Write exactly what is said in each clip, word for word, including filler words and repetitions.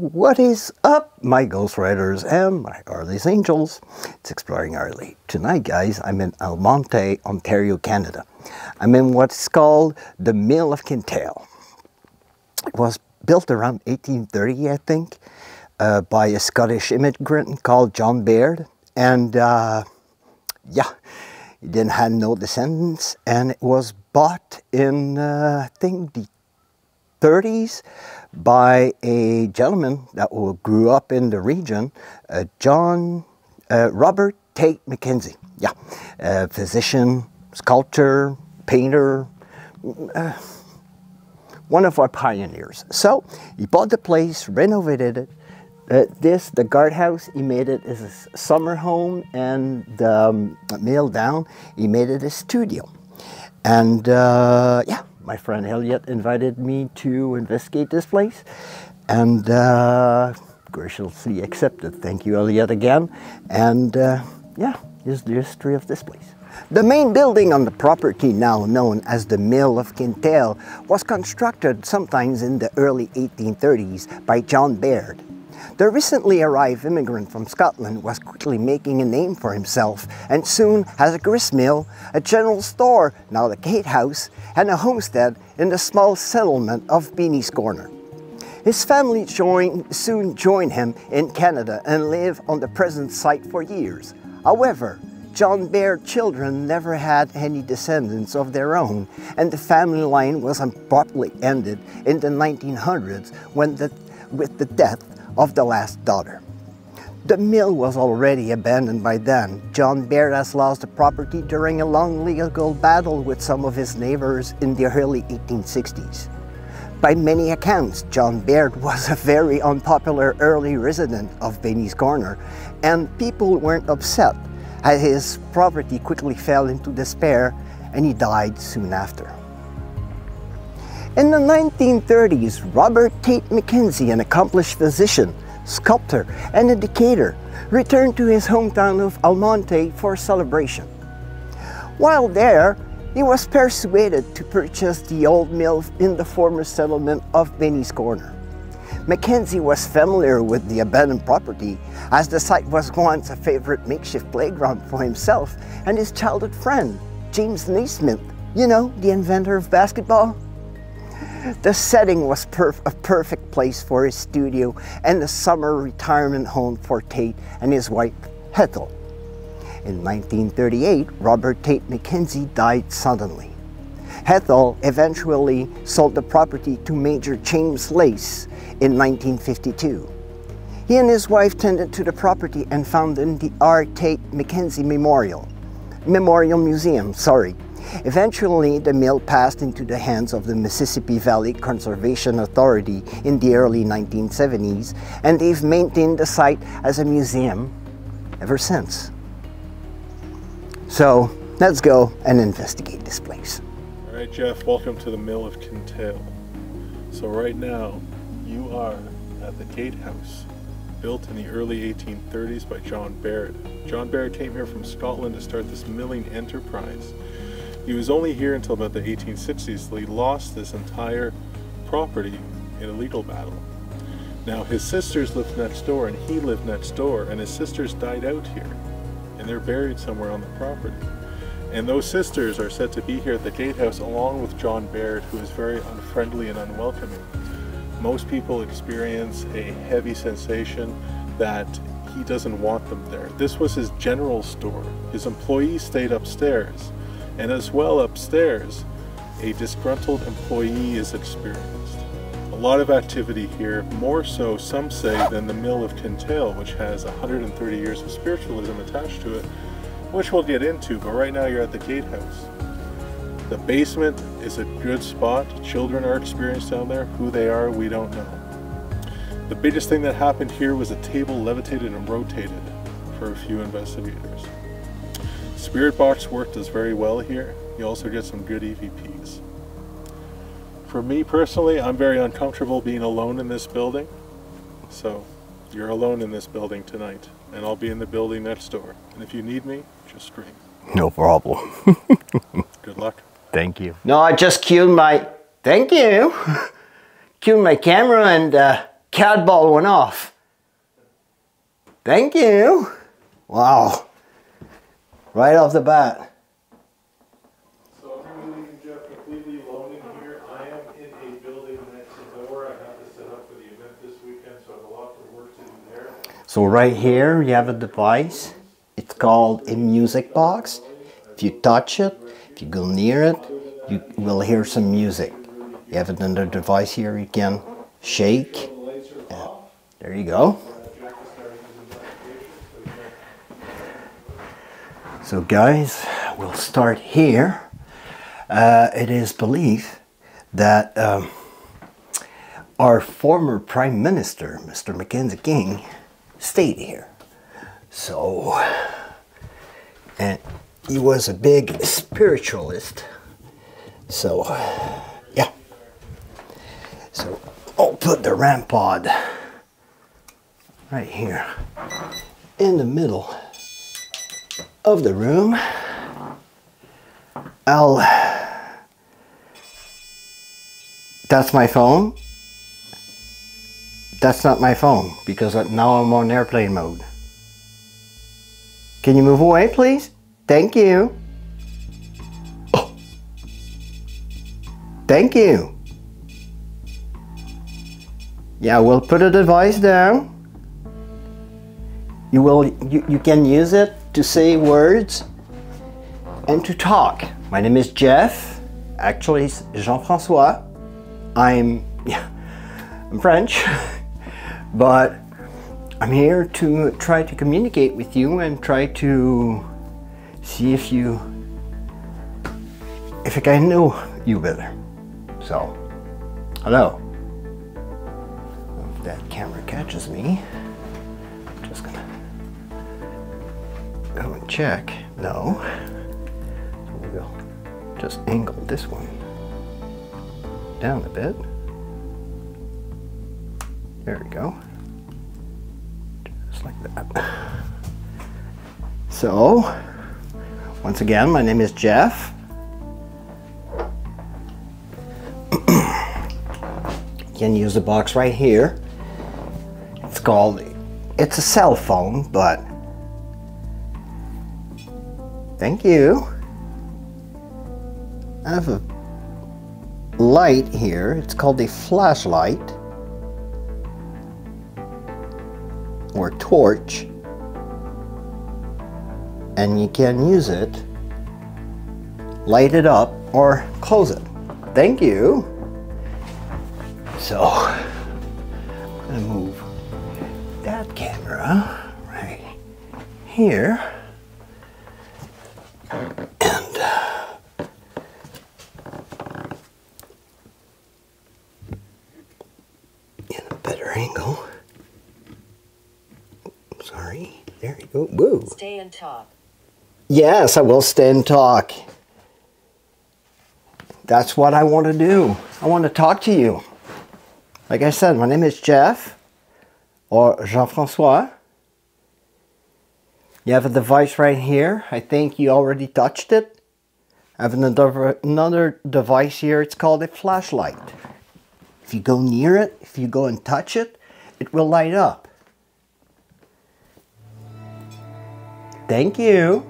what is up, my ghostwriters and my Harley's Angels? It's Exploring Harley. Tonight, guys, I'm in Almonte, Ontario, Canada. I'm in what's called the Mill of Kintail. It was built around eighteen thirty, I think, uh, by a Scottish immigrant called John Baird. And, uh, yeah, he didn't have no descendants, and it was bought in, uh, I think, the thirties by a gentleman that grew up in the region, uh, John, uh, Robert Tait McKenzie. Yeah, uh, physician, sculptor, painter, uh, one of our pioneers. So he bought the place, renovated it. Uh, this, the guardhouse, he made it as a summer home, and the um, mill down, he made it a studio. And uh, yeah, my friend Elliot invited me to investigate this place, and uh, graciously accepted. Thank you, Elliot, again. And uh, yeah, here's the history of this place. The main building on the property, now known as the Mill of Kintail, was constructed sometimes in the early eighteen thirties by John Baird. The recently arrived immigrant from Scotland was quickly making a name for himself, and soon has a gristmill, a general store, now the gatehouse, and a homestead in the small settlement of Benny's Corner. His family joined, soon joined him in Canada and lived on the present site for years. However, John Baird's children never had any descendants of their own, and the family line was abruptly ended in the nineteen hundreds when the, with the death of the last daughter. The mill was already abandoned by then. John Baird has lost the property during a long legal battle with some of his neighbors in the early eighteen sixties. By many accounts, John Baird was a very unpopular early resident of Benny's Corner, and people weren't upset as his property quickly fell into despair, and he died soon after. In the nineteen thirties, Robert Tait McKenzie, an accomplished physician, sculptor, and educator, returned to his hometown of Almonte for celebration. While there, he was persuaded to purchase the old mill in the former settlement of Benny's Corner. McKenzie was familiar with the abandoned property, as the site was once a favorite makeshift playground for himself and his childhood friend, James Naismith, you know, the inventor of basketball. The setting was perf a perfect place for his studio and the summer retirement home for Tait and his wife, Ethel. In nineteen thirty-eight, Robert Tait McKenzie died suddenly. Ethel eventually sold the property to Major James Lace in nineteen fifty-two. He and his wife tended to the property and founded the R. Tait McKenzie Memorial, Memorial Museum, sorry. Eventually, the mill passed into the hands of the Mississippi Valley Conservation Authority in the early nineteen seventies, and they've maintained the site as a museum ever since. So, let's go and investigate this place. All right, Jeff, welcome to the Mill of Kintail. So right now, you are at the gatehouse, built in the early eighteen thirties by John Baird. John Baird came here from Scotland to start this milling enterprise. He was only here until about the eighteen sixties, so he lost this entire property in a legal battle. Now his sisters lived next door, and he lived next door, and his sisters died out here, and they're buried somewhere on the property. And those sisters are said to be here at the gatehouse along with John Baird, who is very unfriendly and unwelcoming. Most people experience a heavy sensation that he doesn't want them there. This was his general store. His employees stayed upstairs. And as well upstairs, a disgruntled employee is experienced. A lot of activity here, more so, some say, than the Mill of Kintail, which has one hundred thirty years of spiritualism attached to it, which we'll get into, but right now you're at the gatehouse. The basement is a good spot. Children are experienced down there. Who they are, we don't know. The biggest thing that happened here was a table levitated and rotated for a few investigators. Spirit box work does very well here. You also get some good E V Ps. For me personally, I'm very uncomfortable being alone in this building. So you're alone in this building tonight, and I'll be in the building next door. And if you need me, just scream. No problem. Good luck. Thank you. No, I just cued my, thank you. Cued my camera and uh, Cadball went off. Thank you. Wow. Right off the bat. So I'm leaving Jeff completely alone in here. I am in a building that's in Delaware. I have to set up for the event this weekend, so I have a lot of work to do there. So right here you have a device. It's called a music box. If you touch it, if you go near it, you will hear some music. You have another device here you can shake. Yeah. There you go. So guys, we'll start here. Uh, it is believed that um, our former Prime Minister, Mister MacKenzie King, stayed here. So, and he was a big spiritualist. So, yeah. So, I'll put the ramp pod right here in the middle of the room. I'll, that's my phone. That's not my phone because now I'm on airplane mode. Can you move away, please? Thank you. Oh. Thank you. Yeah, we'll put a device down. You will, you, you can use it to say words and to talk. My name is Jeff. Actually, it's Jean-François. I'm, yeah, I'm French, but I'm here to try to communicate with you and try to see if you, if I can know you better. So, hello. If that camera catches me, I'm just gonna go and check. No. So we'll just angle this one down a bit. There we go. Just like that. So, once again, my name is Jeff. You can use the box right here. It's called, it's a cell phone, but thank you. I have a light here. It's called a flashlight or torch, and you can use it, light it up or close it. Thank you. So I'm gonna move that camera right here. And uh, in a better angle. Sorry. There you go. Woo. Stay and talk. Yes, I will stay and talk. That's what I want to do. I want to talk to you. Like I said, my name is Jeff or Jean-François. You have a device right here. I think you already touched it. I have another, another device here. It's called a flashlight. If you go near it, if you go and touch it, it will light up. Thank you.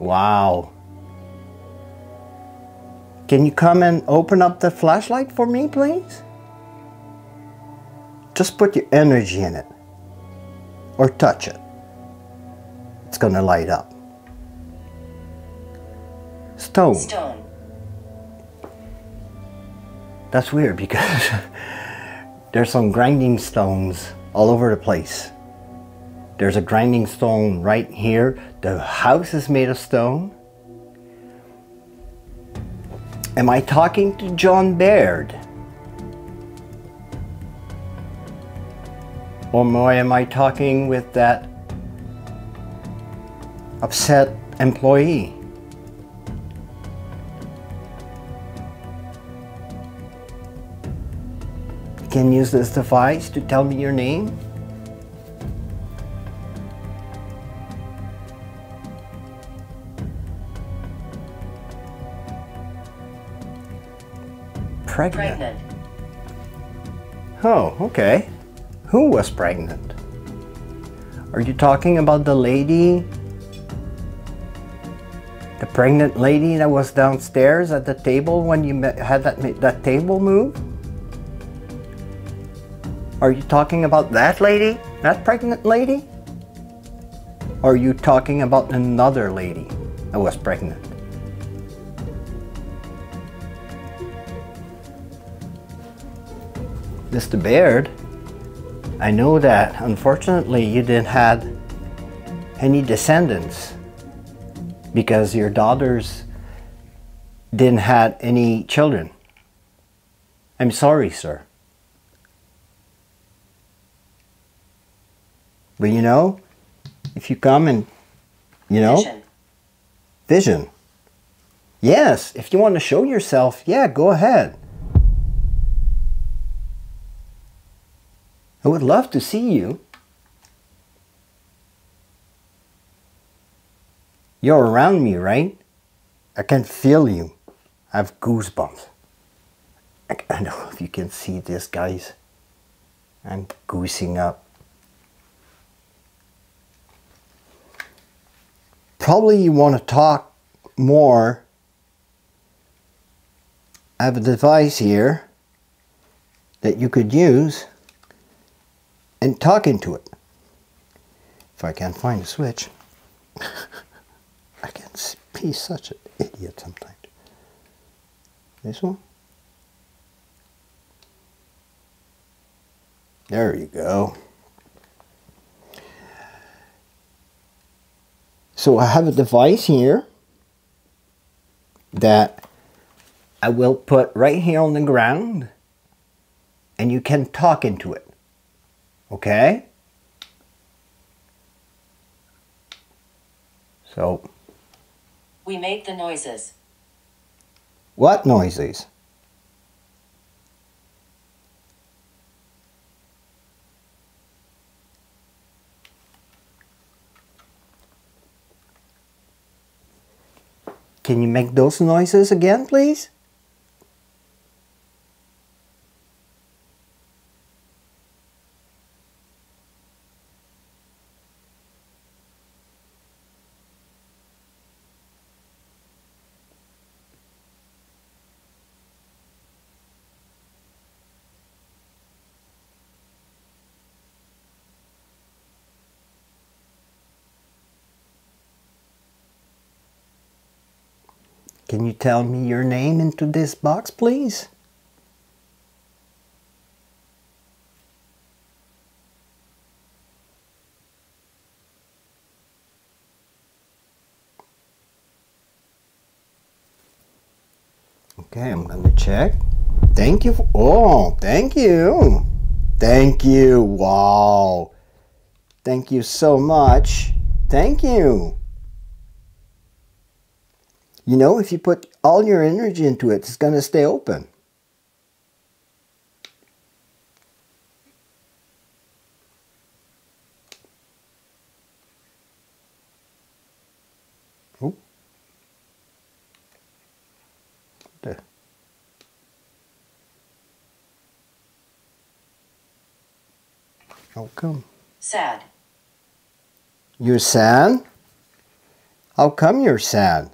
Wow. Can you come and open up the flashlight for me, please? Just put your energy in it or touch it. It's gonna light up. Stone. Stone. That's weird because there's some grinding stones all over the place. There's a grinding stone right here. The house is made of stone. Am I talking to John Baird? Or more, am I talking with that upset employee? You can use this device to tell me your name. Pregnant. Pregnant. Oh, okay. Who was pregnant? Are you talking about the lady? The pregnant lady that was downstairs at the table when you met, had that, that table move? Are you talking about that lady? That pregnant lady? Or are you talking about another lady that was pregnant? Mister Baird, I know that unfortunately you didn't have any descendants because your daughters didn't have any children. I'm sorry, sir. But you know, if you come and, you know, vision. vision. Yes, if you want to show yourself, yeah, go ahead. I would love to see you. You're around me, right? I can feel you. I have goosebumps. I don't know if you can see this, guys. I'm goosing up. Probably you want to talk more. I have a device here that you could use and talk into it. If I can't find a switch. I can be such an idiot sometimes. This one? There you go. So I have a device here that I will put right here on the ground and you can talk into it. Okay? So we made the noises. What noises? Can you make those noises again, please? Can you tell me your name into this box, please? Okay, I'm gonna check. Thank you for, oh, thank you. Thank you, wow. Thank you so much. Thank you. You know, if you put all your energy into it, it's going to stay open. Oh. There. How come? Sad. You're sad? How come you're sad?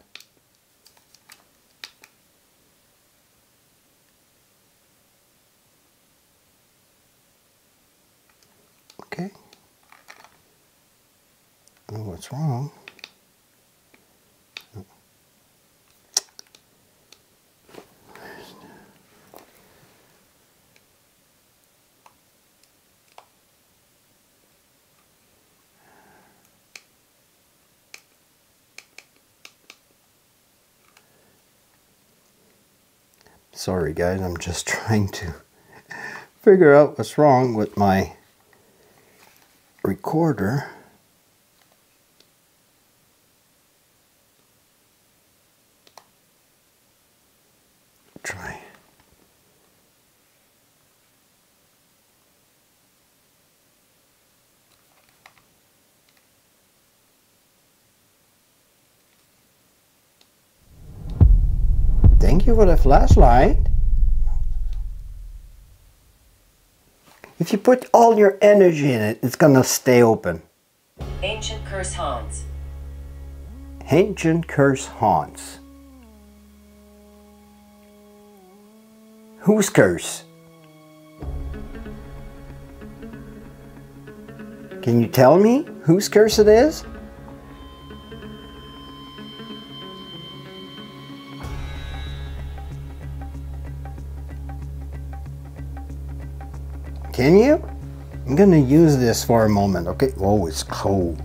What's wrong? Sorry guys, I'm just trying to figure out what's wrong with my recorder. Try. Thank you for the flashlight. If you put all your energy in it, it's gonna stay open. Ancient curse haunts. Ancient curse haunts. Whose curse? Can you tell me whose curse it is? Can you? I'm gonna use this for a moment, okay? Oh, it's cold.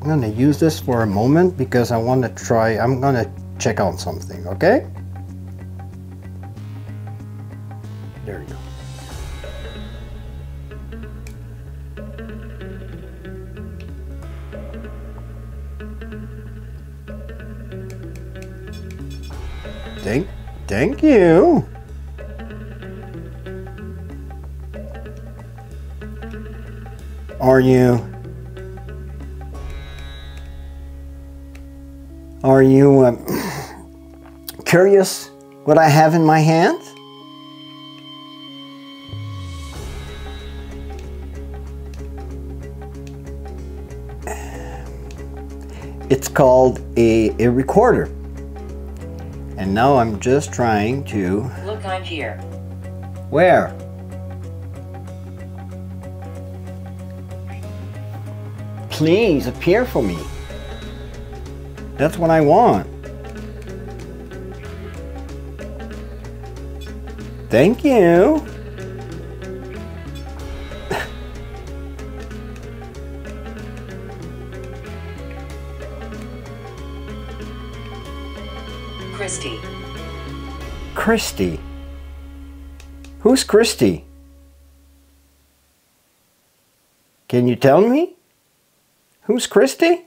I'm gonna use this for a moment because I wanna try, I'm gonna check on something, okay? There you go. Thank, thank you. Are you, are you um, curious what I have in my hand? It's called a, a recorder. And now I'm just trying to... Look, I'm here. Where? Please appear for me. That's what I want. Thank you. Christy. Christy. Who's Christy? Can you tell me? Who's Christy?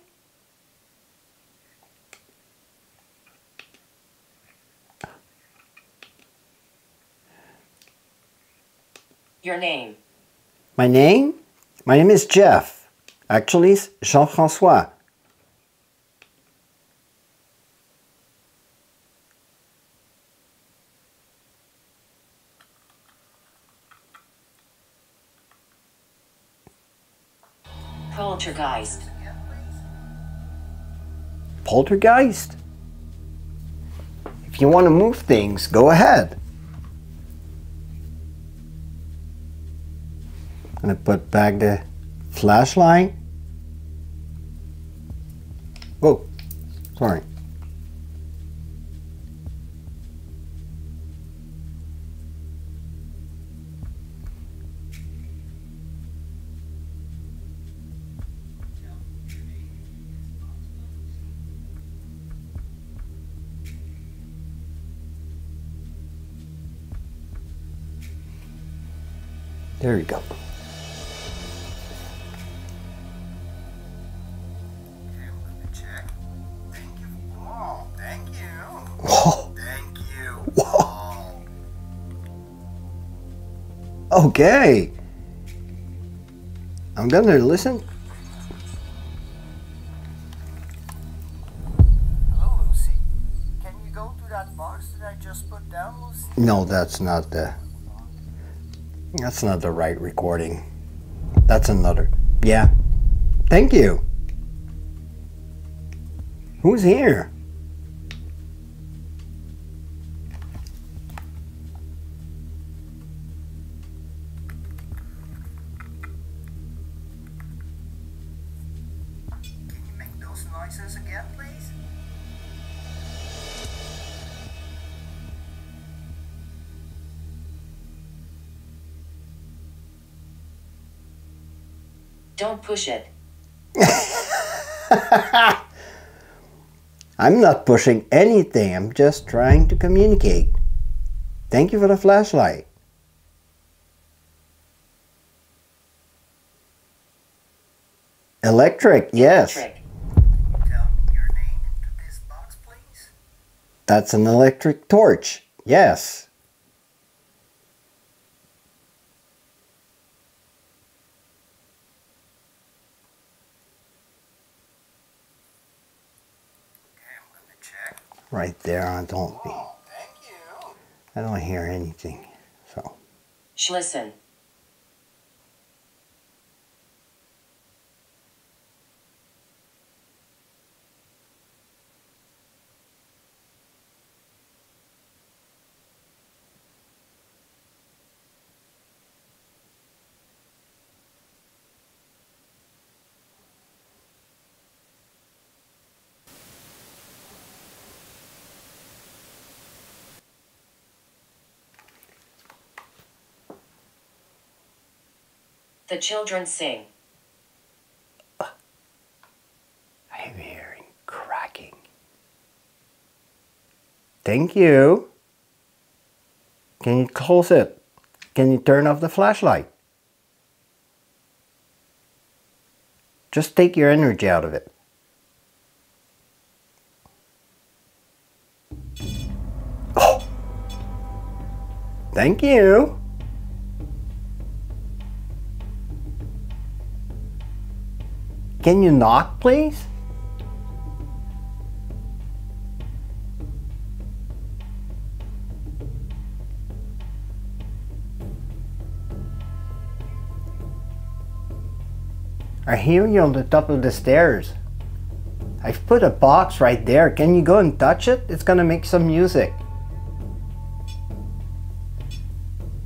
Your name. My name? My name is Jeff. Actually, it's Jean-François. Poltergeist. Poltergeist? If you want to move things, go ahead. I'm gonna put back the flashlight. Oh, sorry. There you go. Okay, well, let me check. Thank you. Whoa, thank you. Whoa. Thank you. Whoa. Okay. I'm gonna listen. Hello, Lucy. Can you go to that box that I just put down, Lucy? No, that's not the... That's not the right recording. That's another. Yeah. Thank you. Who's here? Can you make those noises again, please? Don't push it. I'm not pushing anything. I'm just trying to communicate. Thank you for the flashlight. Electric, yes. Electric. Can you tell me your name into this box, please? That's an electric torch, yes. Right there, I don't be. I don't hear anything, so. Listen. The children sing. Uh, I'm hearing cracking. Thank you. Can you close it? Can you turn off the flashlight? Just take your energy out of it. Oh! Thank you. Can you knock, please? I hear you on the top of the stairs. I've put a box right there. Can you go and touch it? It's gonna make some music.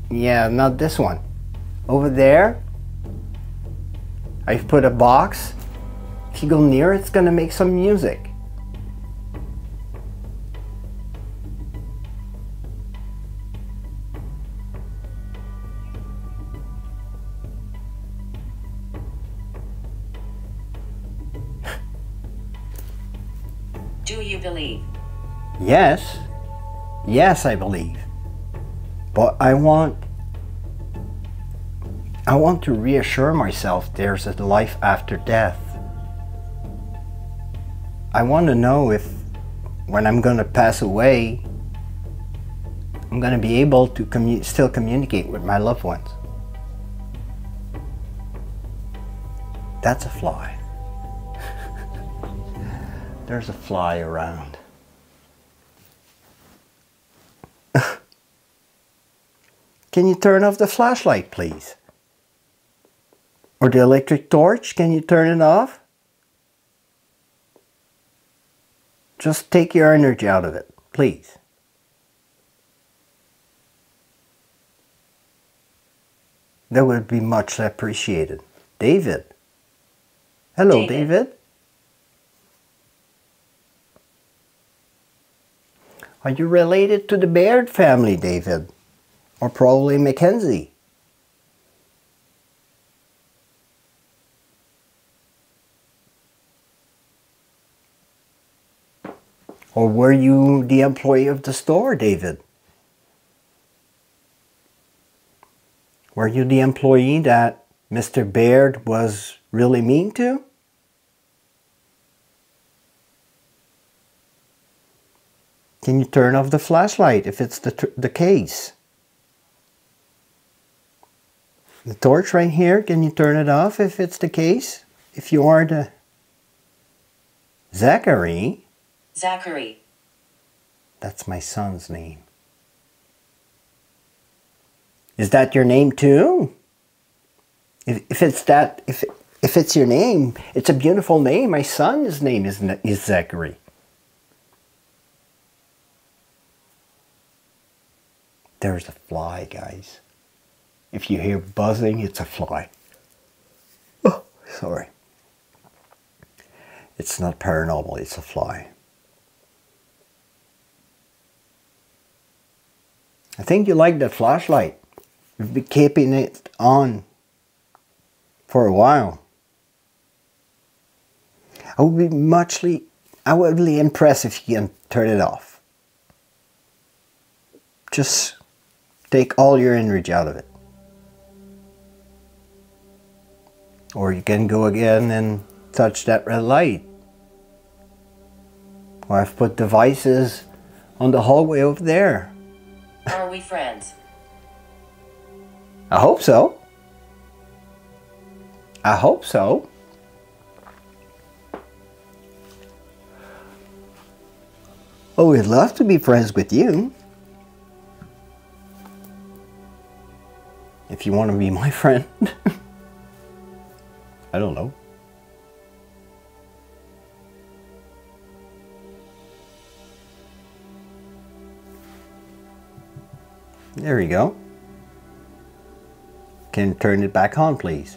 Yeah, not this one. Over there, I've put a box. If you go near, it's gonna make some music. Do you believe? Yes. Yes, I believe. But I want I want to reassure myself there's a life after death. I want to know if, when I'm going to pass away, I'm going to be able to commu- still communicate with my loved ones. That's a fly. There's a fly around. Can you turn off the flashlight, please? Or the electric torch? Can you turn it off? Just take your energy out of it, please. That would be much appreciated. David. Hello, David. David. Are you related to the Baird family, David? Or probably Mackenzie? Or were you the employee of the store, David? Were you the employee that Mister Baird was really mean to? Can you turn off the flashlight if it's the, tr the case? The torch right here, can you turn it off if it's the case? If you are the... Zachary? Zachary. That's my son's name. Is that your name too? If, if it's that, if if it's your name, it's a beautiful name. My son's name is is Zachary. There's a fly, guys. If you hear buzzing, it's a fly. Oh, sorry. It's not paranormal. It's a fly. I think you like that flashlight. You've been keeping it on for a while. I would be muchly, I would be impressed if you can turn it off. Just take all your energy out of it. Or you can go again and touch that red light. Or I've put devices on the hallway over there. Are we friends? I hope so. I hope so. Oh, we'd love to be friends with you. If you want to be my friend. I don't know. There you go. Can you turn it back on, please?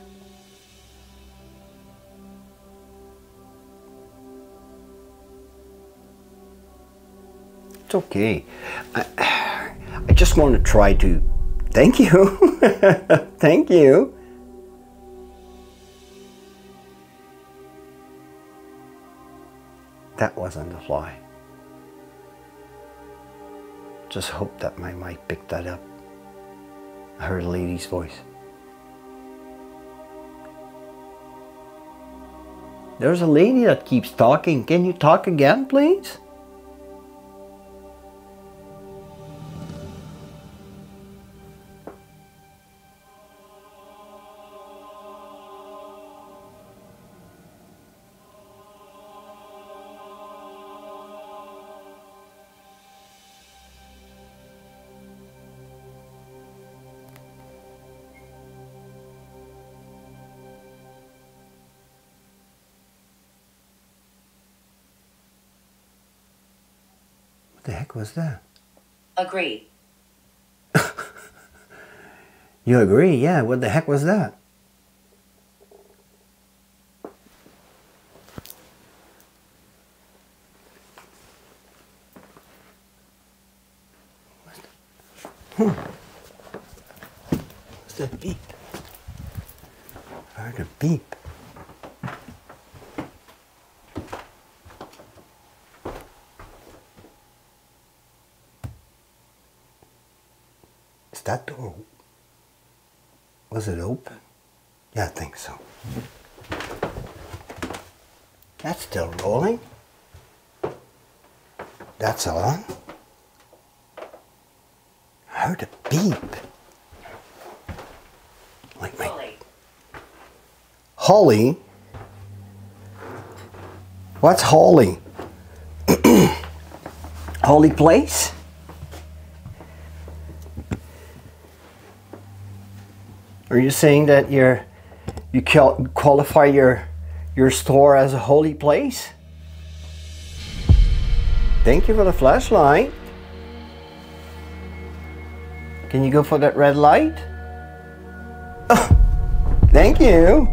It's okay. I, I just want to try to... Thank you. Thank you. That wasn't a fly. Just hope that my mic picked that up. I heard a lady's voice. There's a lady that keeps talking. Can you talk again, please? Was that? Agree. You agree? Yeah, what the heck was that? What's that? Hmm. What's that beep? I heard a beep. That door, was it open? Yeah, I think so. That's still rolling. That's on. I heard a beep. Like my... Holly. Holly? What's Holly? Holly Place? Are you saying that you're, you qualify your your store as a holy place? Thank you for the flashlight. Can you go for that red light? Oh, thank you.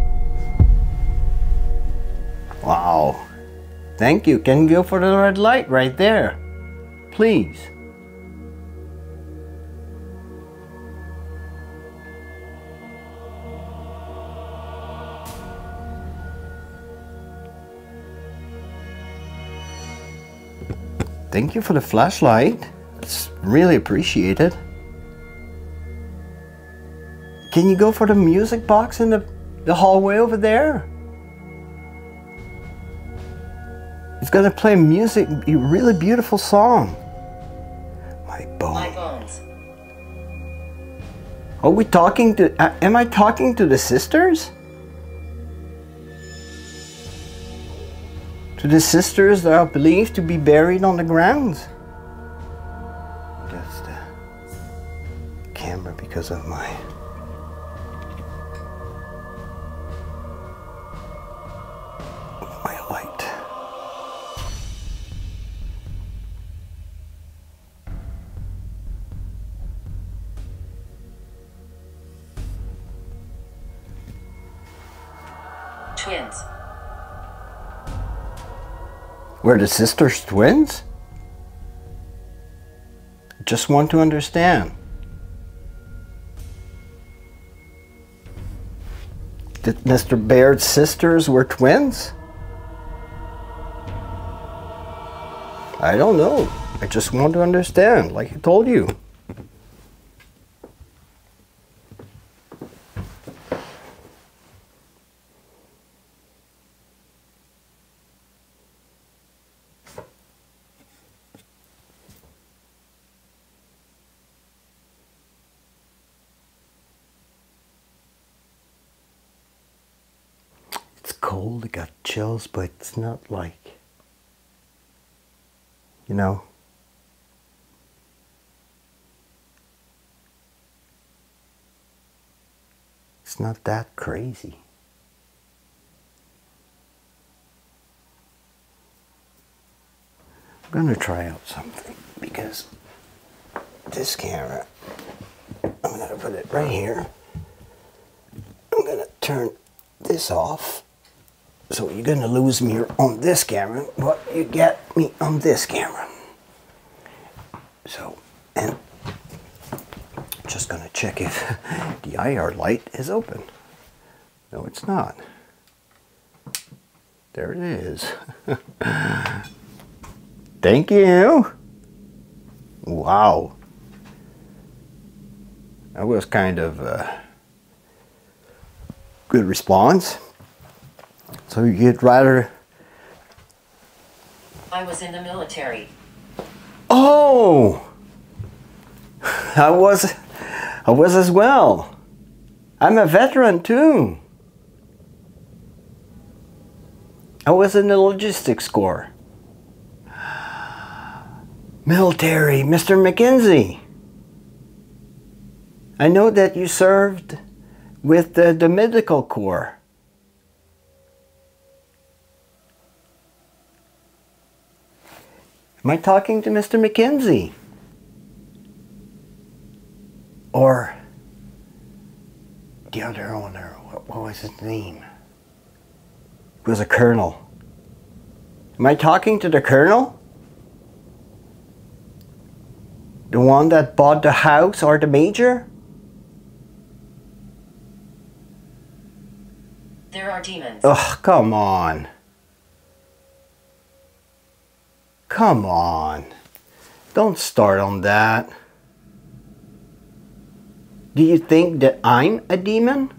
Wow. Thank you. Can you go for the red light right there? Please. Thank you for the flashlight. It's really appreciated. Can you go for the music box in the, the hallway over there? It's gonna play music, a really beautiful song. My bones. My bones. Are we talking to, am I talking to the sisters? To the sisters that are believed to be buried on the grounds. That's the camera because of my... my light. Twins. Were the sisters twins? Just want to understand. Did Mister Baird's sisters were twins? I don't know. I just want to understand, like I told you. But it's not like, you know, it's not that crazy. I'm gonna try out something because this camera, I'm gonna put it right here. I'm gonna turn this off. So you're gonna lose me on this camera, but you get me on this camera. So, and just gonna check if the I R light is open. No, it's not. There it is. Thank you. Wow. That was kind of a good response. So you'd rather... I was in the military. Oh! I was, I was as well. I'm a veteran too. I was in the logistics corps. Military, Mister MacKenzie. I know that you served with the, the medical corps. Am I talking to Mister MacKenzie? Or the other owner, what, what was his name? It was a colonel. Am I talking to the colonel? The one that bought the house, or the major? There are demons. Ugh, come on. Come on. Don't start on that. Do you think that I'm a demon?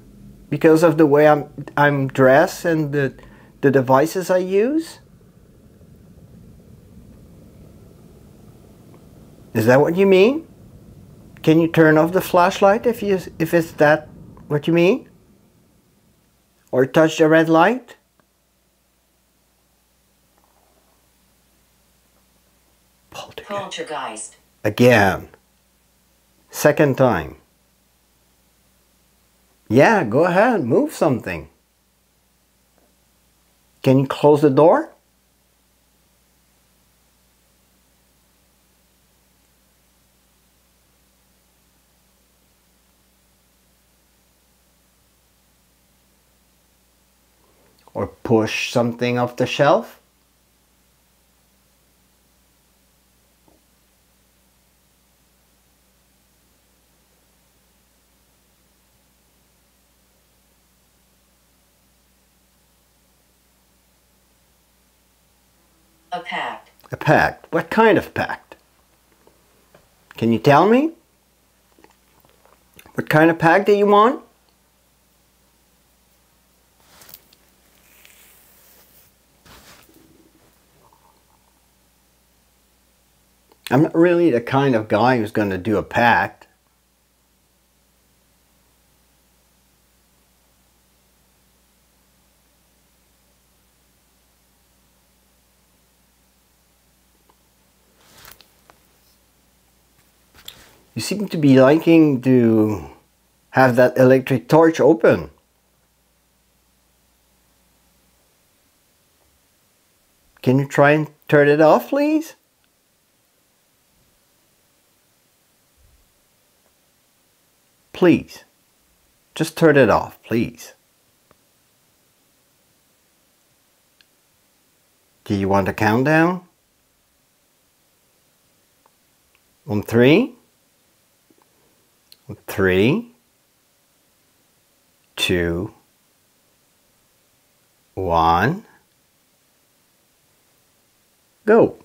Because of the way I'm, I'm dressed and the, the devices I use? Is that what you mean? Can you turn off the flashlight if you if it's that what you mean? Or touch the red light? Poltergeist. Poltergeist. Again. Second time. Yeah, go ahead, move something. Can you close the door? Or push something off the shelf? A pact. A pact. What kind of pact? Can you tell me? What kind of pact do you want? I'm not really the kind of guy who's going to do a pact. You seem to be liking to have that electric torch open. Can you try and turn it off, please? Please. Just turn it off, please. Do you want a countdown? On three? Three, two, one, go.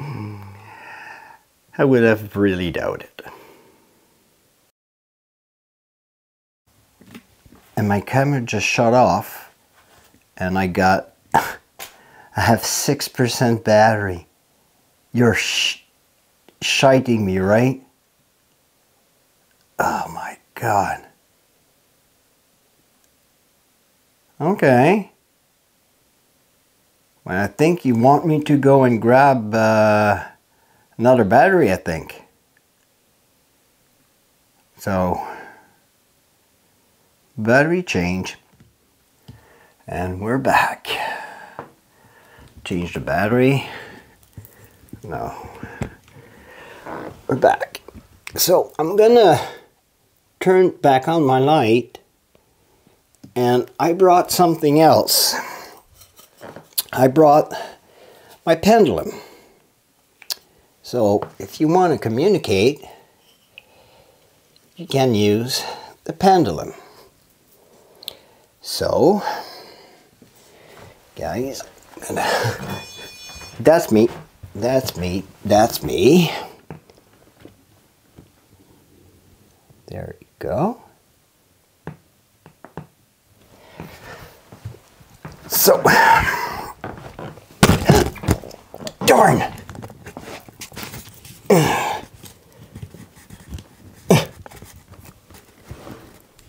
I would have really doubted. And my camera just shut off, and I got, I have six percent battery. You're sh shiting me, right? Oh my God. Okay. Well, I think you want me to go and grab uh, another battery, I think. So, battery change. And we're back. Change the battery. No. We're back. So, I'm gonna turn back on my light, and I brought something else. I brought my pendulum. So if you want to communicate, you can use the pendulum. So guys. And, uh, that's me. That's me. That's me. There you go. So, darn.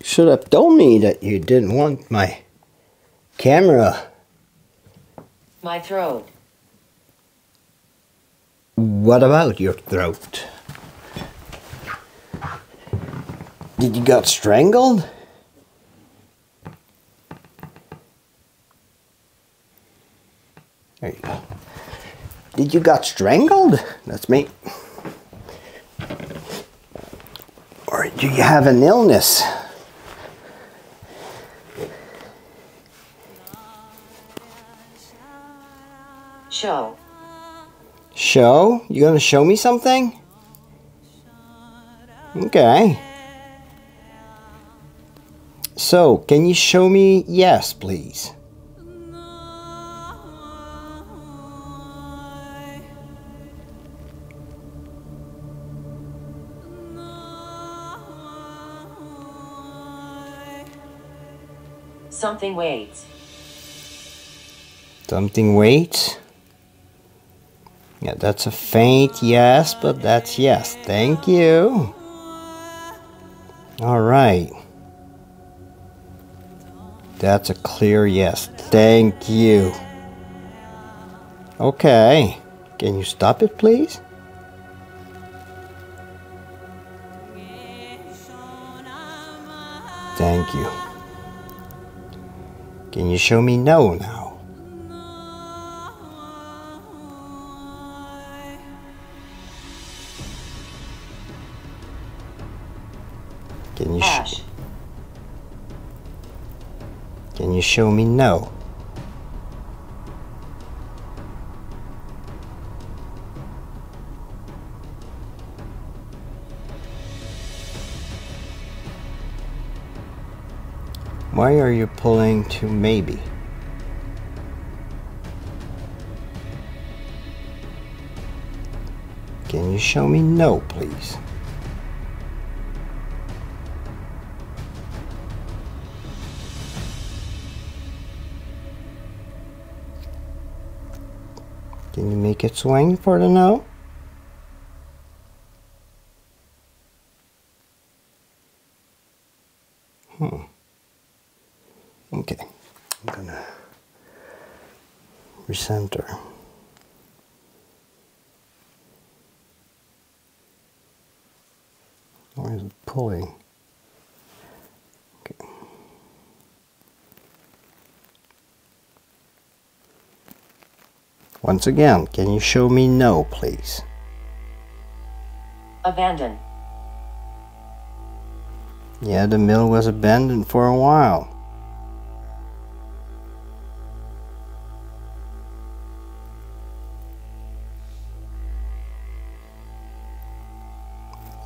Should have told me that you didn't want my camera. My throat. What about your throat? Did you got strangled? There you go. Did you got strangled? That's me. Or do you have an illness? Show. Show? You gonna show me something? Okay. So, can you show me? Yes, please. Something waits. Something waits? Yeah, that's a faint yes, but that's yes. Thank you. All right. That's a clear yes. Thank you. Okay. Can you stop it, please? Thank you. Can you show me no now? Can you, sh Can you show me no? Why are you pulling to maybe? Can you show me no, please? Can you make it swing for the no? Hmm. Okay. I'm gonna recenter. Where is it pulling? Okay. Once again, can you show me no, please? Abandon. Yeah, the mill was abandoned for a while.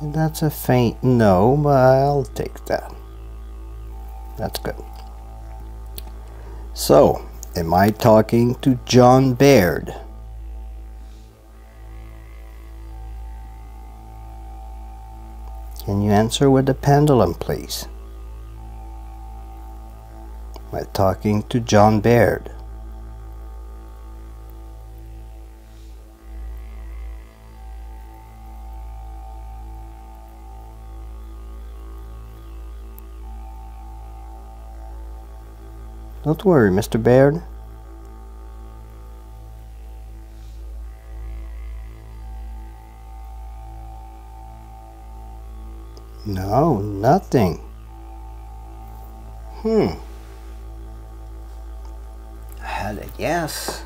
And that's a faint no, but I'll take that. That's good. So, am I talking to John Baird? Can you answer with the pendulum, please? Am I talking to John Baird? Don't worry, Mister Baird. No, nothing. Hmm. I had a yes.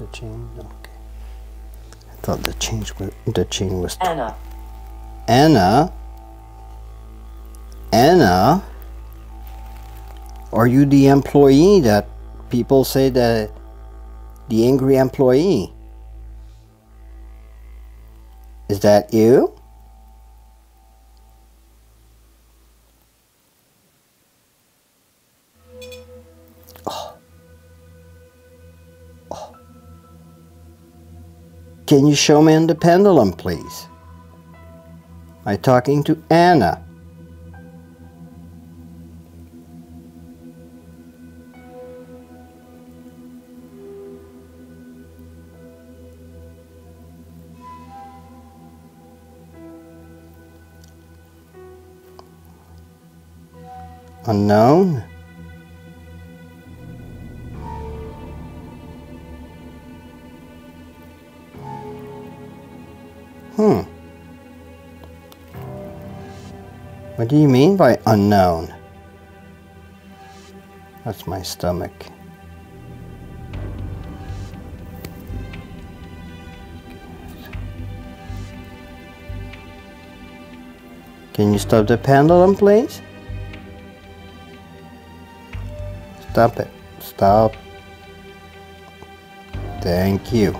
The chain, okay. I thought the chain was the chain was Anna. Anna. Anna. Are you the employee that people say that the angry employee. Is that you? Oh. Oh. Can you show me on the pendulum, please? I'm talking to Anna. Unknown? Hmm. What do you mean by unknown? That's my stomach. Can you stop the pendulum, please? Stop it. Stop. Thank you.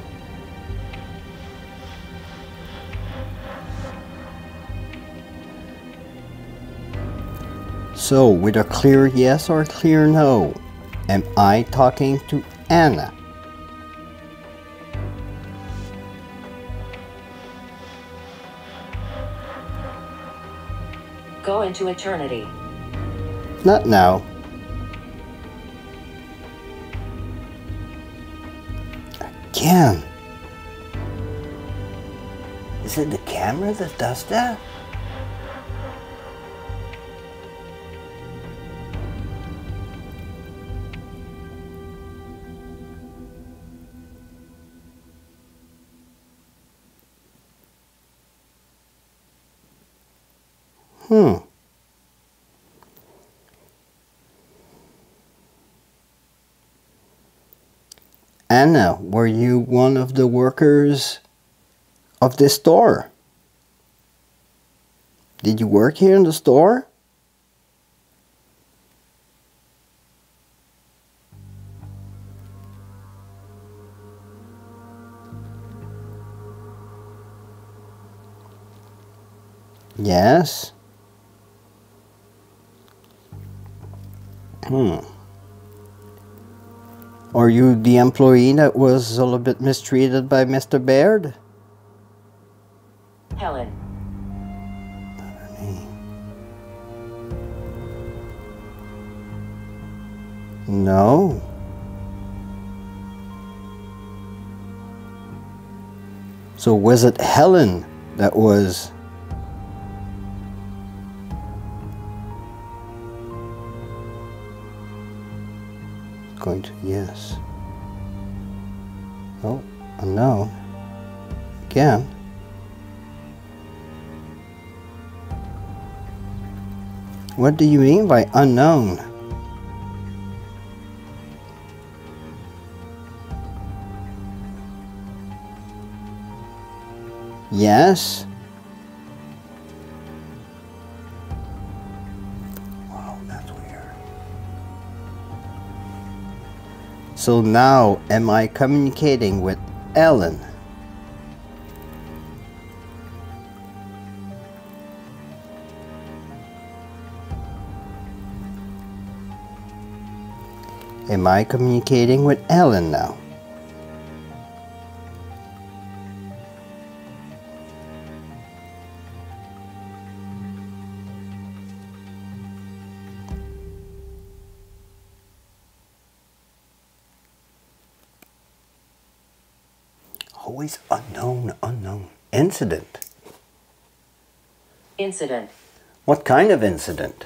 So, with a clear yes or clear no, am I talking to Anna? Go into eternity. Not now. Again. Is it the camera that does that? Hmm. Anna, were you one of the workers of this store? Did you work here in the store? Yes. Hmm. Are you the employee that was a little bit mistreated by Mister Baird? Helen. No. So was it Helen that was... going to yes. Oh, unknown. Again. What do you mean by unknown? Yes. So now, am I communicating with Ellen? Am I communicating with Ellen now? Always unknown, unknown. Incident. Incident. What kind of incident?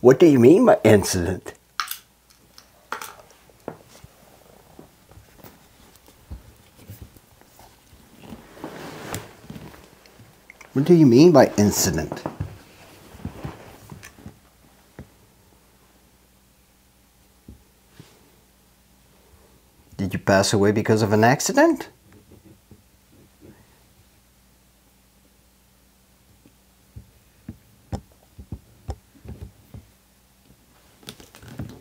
What do you mean by incident? What do you mean by incident? Did you pass away because of an accident?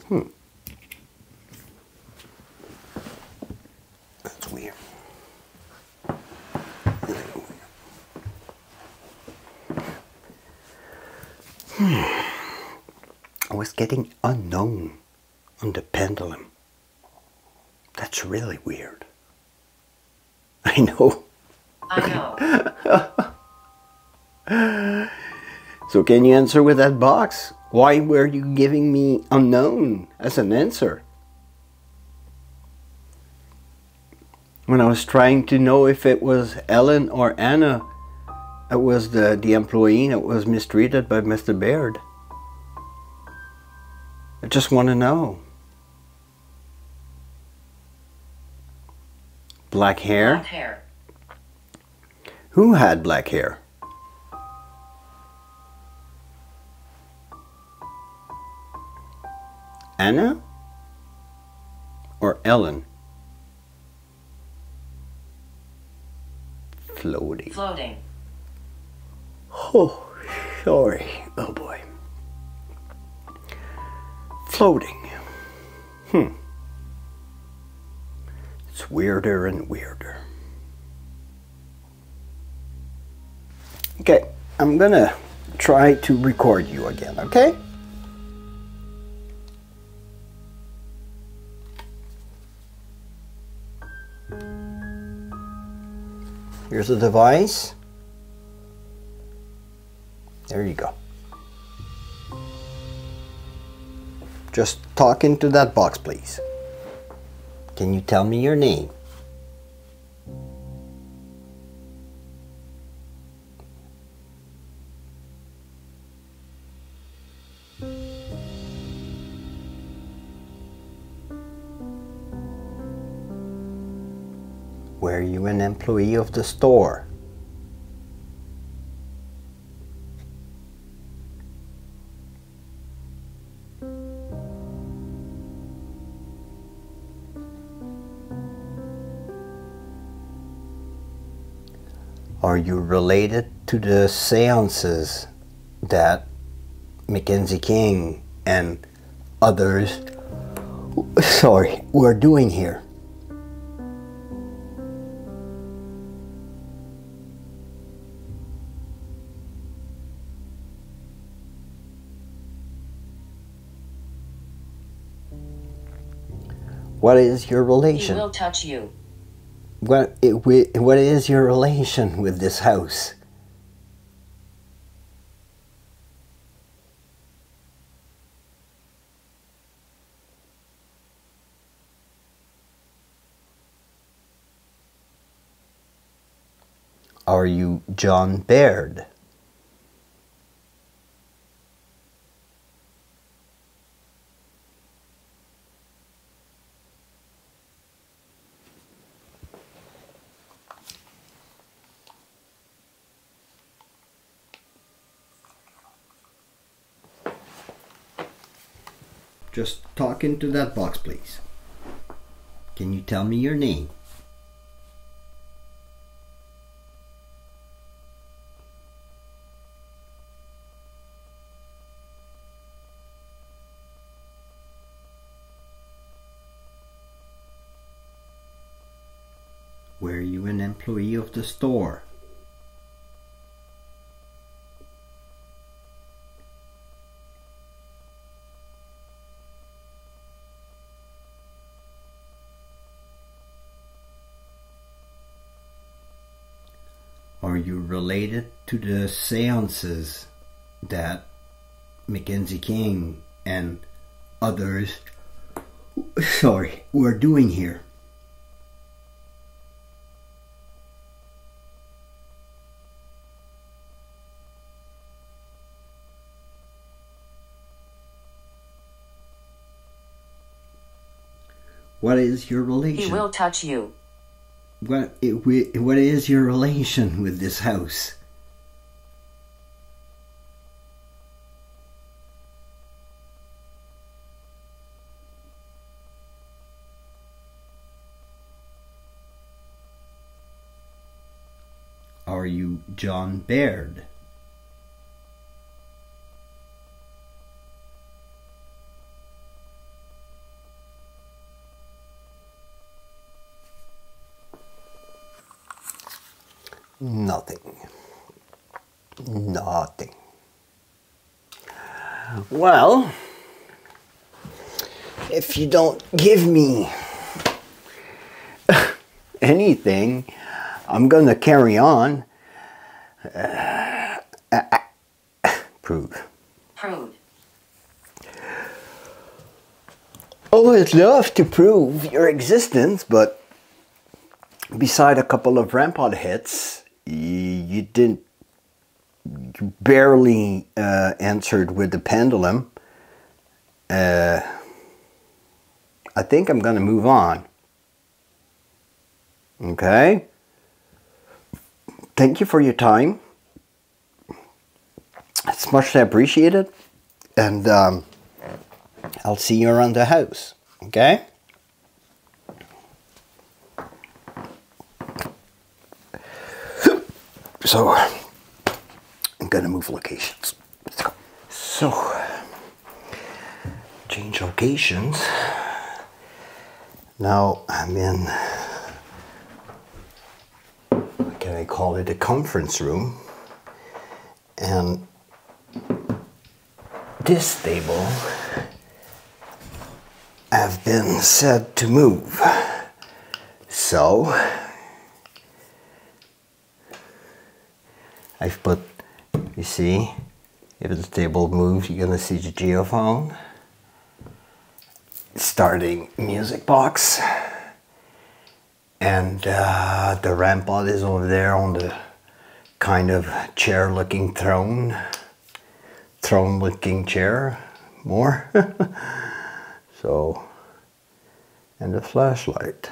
Hmm. I was getting unknown on the pendulum. That's really weird. I know. I know. So can you answer with that box? Why were you giving me unknown as an answer? When I was trying to know if it was Ellen or Anna, it was the, the employee that was mistreated by Mister Baird. I just want to know. Black hair? Black hair. Who had black hair? Anna or Ellen? Floating. Floating. Oh, sorry. Oh boy. Floating. Hmm. It's weirder and weirder. Okay, I'm gonna try to record you again, okay? Here's the device. There you go. Just talk into that box, please. Can you tell me your name? Were you an employee of the store? Are you related to the seances that Mackenzie King and others, sorry, were doing here? What is your relation? He will touch you. What, it, what is your relation with this house? Are you John Baird? Just talk into that box, please. Can you tell me your name? Were you an employee of the store? Are you related to the seances that Mackenzie King and others, sorry, were doing here? What is your relation? He will touch you. What, it, what is your relation with this house? Are you John Baird? Nothing. Nothing. Well, if you don't give me anything, I'm going to carry on. Uh, uh, uh, prude. Prude. Oh, I'd love to prove your existence, but beside a couple of rampart hits, you didn't, you barely uh, answered with the pendulum. Uh, I think I'm going to move on. Okay? Thank you for your time. It's much appreciated. And um, I'll see you around the house. Okay? So, I'm going to move locations. Let's go. So, change locations. Now I'm in, what can I call it, a conference room, and this table I've been said to move, so I've put, you see, if the table moves you're gonna see the geophone. Starting music box, and uh, the rampart is over there on the kind of chair looking throne throne looking chair more. So, and the flashlight,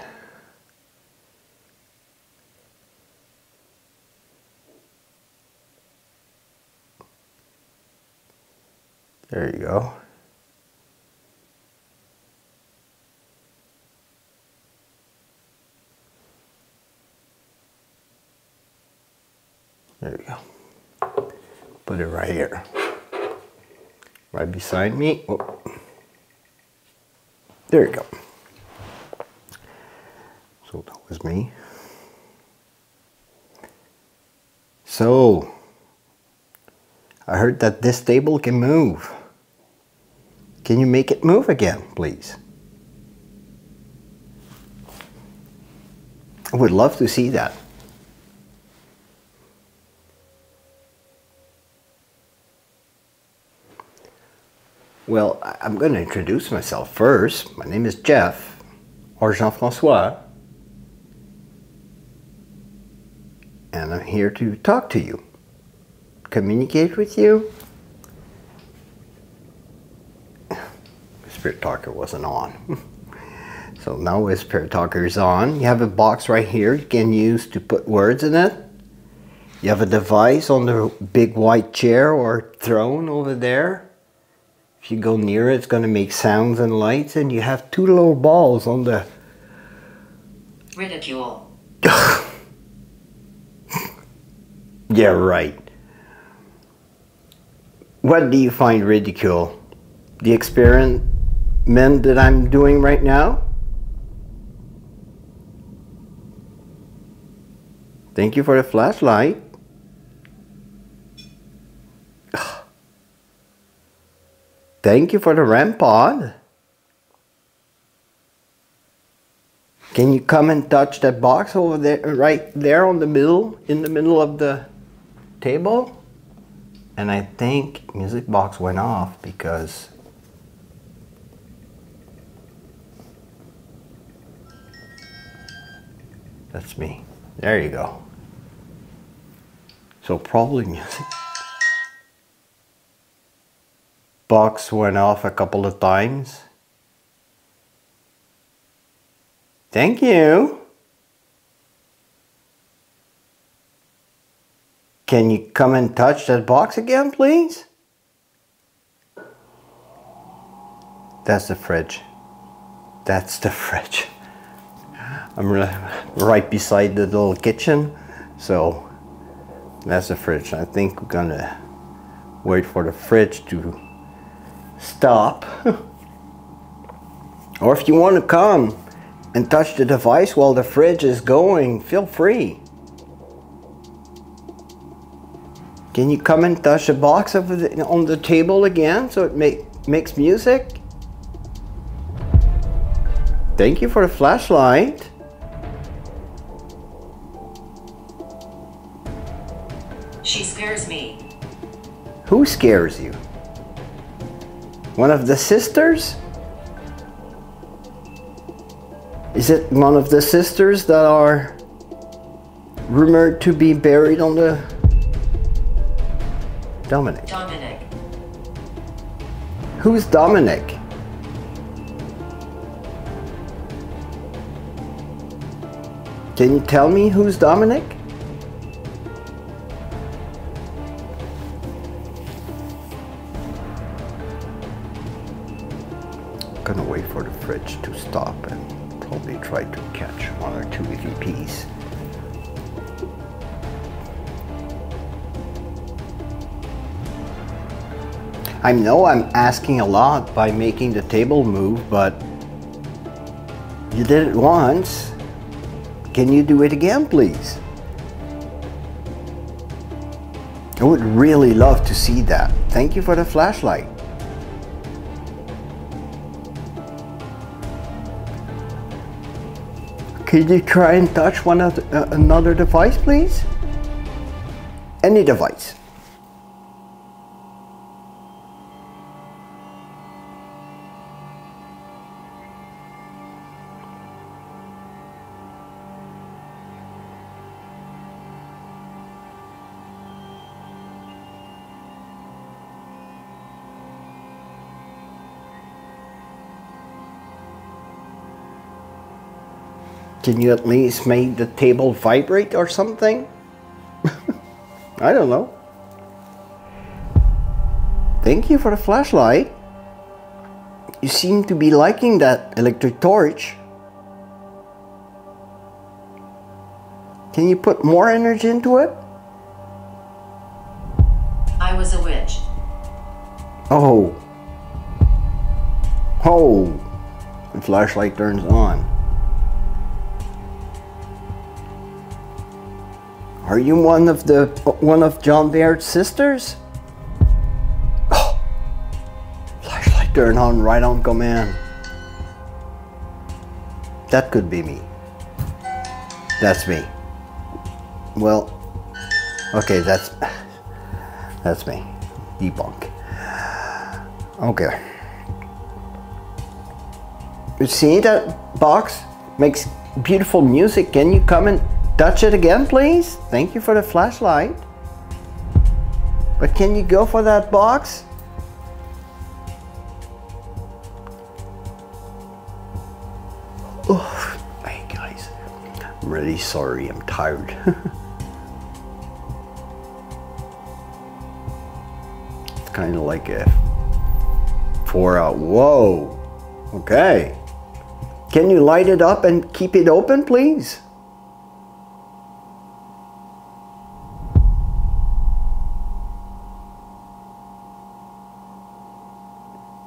there you go. There we go. Put it right here. Right beside me. Oh. There you go. So that was me. So, I heard that this table can move. Can you make it move again, please? I would love to see that. Well, I'm going to introduce myself first. My name is Jeff, or Jean-François, and I'm here to talk to you, communicate with you. Spirit Talker wasn't on. So now his Spirit Talker is on. You have a box right here you can use to put words in it. You have a device on the big white chair or throne over there. If you go near it, it's going to make sounds and lights, and you have two little balls on the... Ridicule. Yeah, right. What do you find ridicule? The experiment that I'm doing right now? Thank you for the flashlight. Thank you for the rampart. Can you come and touch that box over there, right there on the middle, in the middle of the table? And I think music box went off because... That's me. There you go. So probably music... box went off a couple of times. Thank you. Can you come and touch that box again, please? That's the fridge. That's the fridge. I'm right beside the little kitchen, so that's the fridge. I think we're gonna wait for the fridge to stop. Or if you want to come and touch the device while the fridge is going, feel free. Can you come and touch the box of the, on the table again so it make, makes music? Thank you for the flashlight. She scares me. Who scares you? One of the sisters? Is it one of the sisters that are rumored to be buried on the... Dominic. Dominic. Who's Dominic? Can you tell me who's Dominic? I'm gonna wait for the fridge to stop and probably try to catch one or two E V Ps. I know I'm asking a lot by making the table move, but you did it once. Can you do it again, please? I would really love to see that. Thank you for the flashlight. Could you try and touch one of the, uh, another device, please? Any device. Can you at least make the table vibrate or something? I don't know. Thank you for the flashlight. You seem to be liking that electric torch. Can you put more energy into it? I was a witch. Oh. Oh. The flashlight turns on. Are you one of the one of John Baird's sisters? Oh, flashlight turn on right on command. That could be me. That's me. Well, okay, that's that's me. Debunk. Okay. You see that box makes beautiful music. Can you come and touch it again, please? Thank you for the flashlight. But can you go for that box? Oh, hey guys, I'm really sorry, I'm tired. It's kind of like a four out, whoa. Okay. Can you light it up and keep it open, please?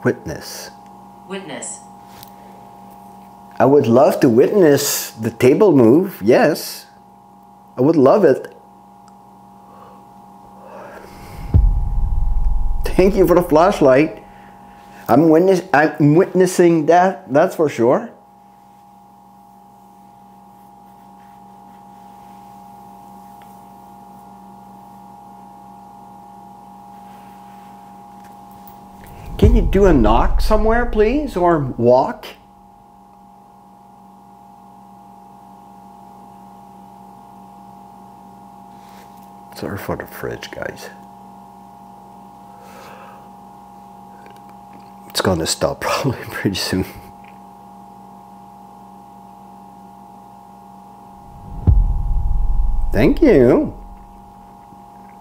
Witness. Witness. I would love to witness the table move, yes. I would love it. Thank you for the flashlight. I'm, witness I'm witnessing that, that's for sure. Can you do a knock somewhere, please, or walk? Sorry for the fridge, guys. It's gonna stop probably pretty soon. Thank you.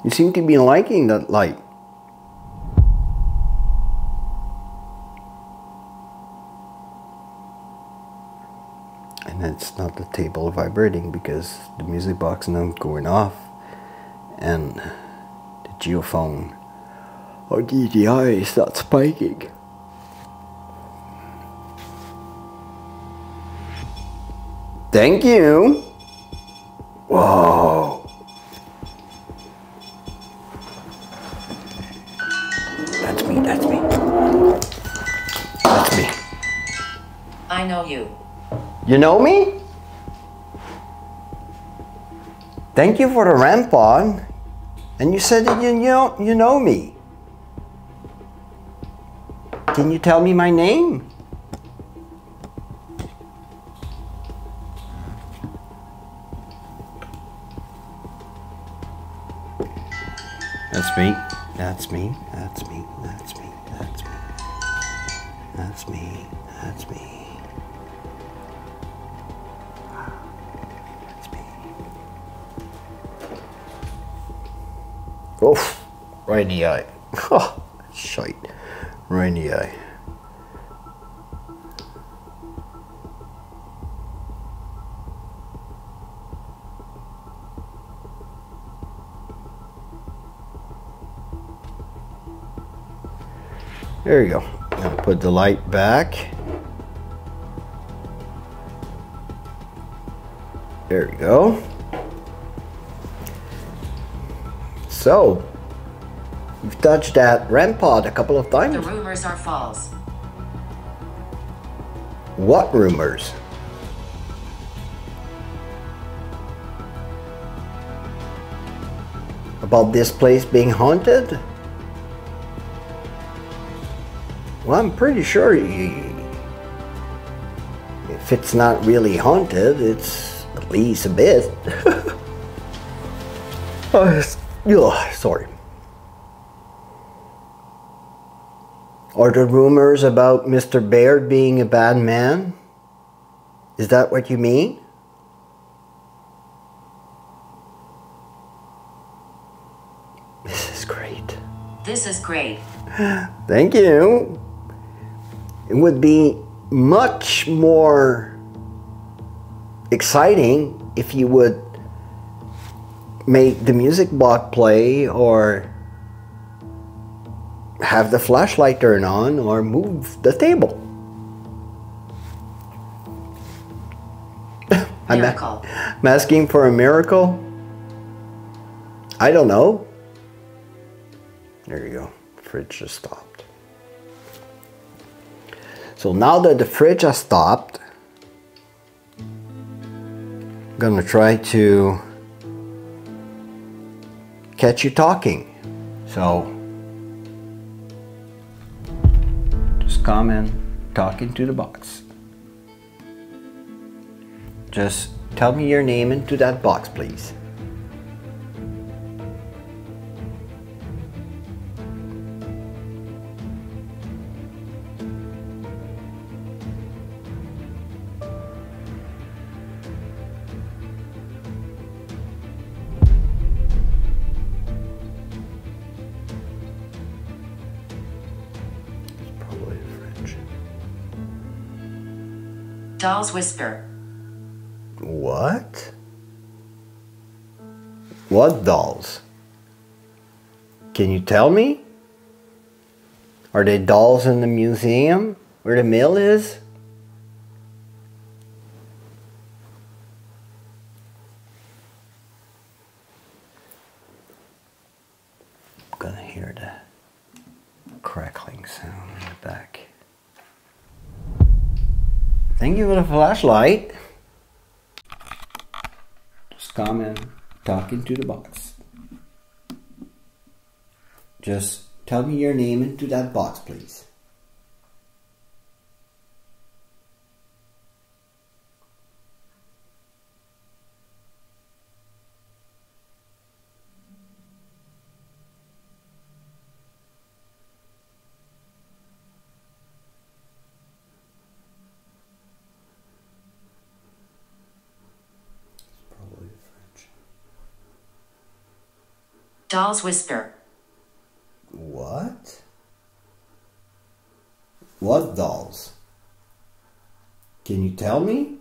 You seem to be liking that light. It's not the table vibrating because the music box is not going off and the geophone or D T I is not spiking. Thank you. Whoa. me, that's me. That's me. I know you. You know me? Thank you for the ramp on. And you said that you, you, know, you know me. Can you tell me my name? That's me. That's me. That's me. That's me. That's me. That's me. That's me. That's me. Oof. Right in the eye. Oh, shite. Right in the eye. There you go. Now put the light back. There we go. So, you've touched that ramp pod a couple of times. The rumors are false. What rumors? About this place being haunted? Well, I'm pretty sure if it's not really haunted, it's at least a bit. Oh, sorry. Are there rumors about Mister Baird being a bad man? Is that what you mean? This is great. This is great. Thank you. It would be much more exciting if you would make the music box play or have the flashlight turn on or move the table. Miracle. I'm asking for a miracle? I don't know. There you go. Fridge just stopped. So now that the fridge has stopped, I'm gonna try to catch you talking. So just come and talk into the box. Just tell me your name into that box, please. Doll's whisper. What? What dolls? Can you tell me? Are they dolls in the museum where the mill is? I'm gonna hear the crackling sound in the back. Thank you for the flashlight. Just come and talk into the box. Just tell me your name into that box, please. Doll's whisper. What? What dolls? Can you tell me?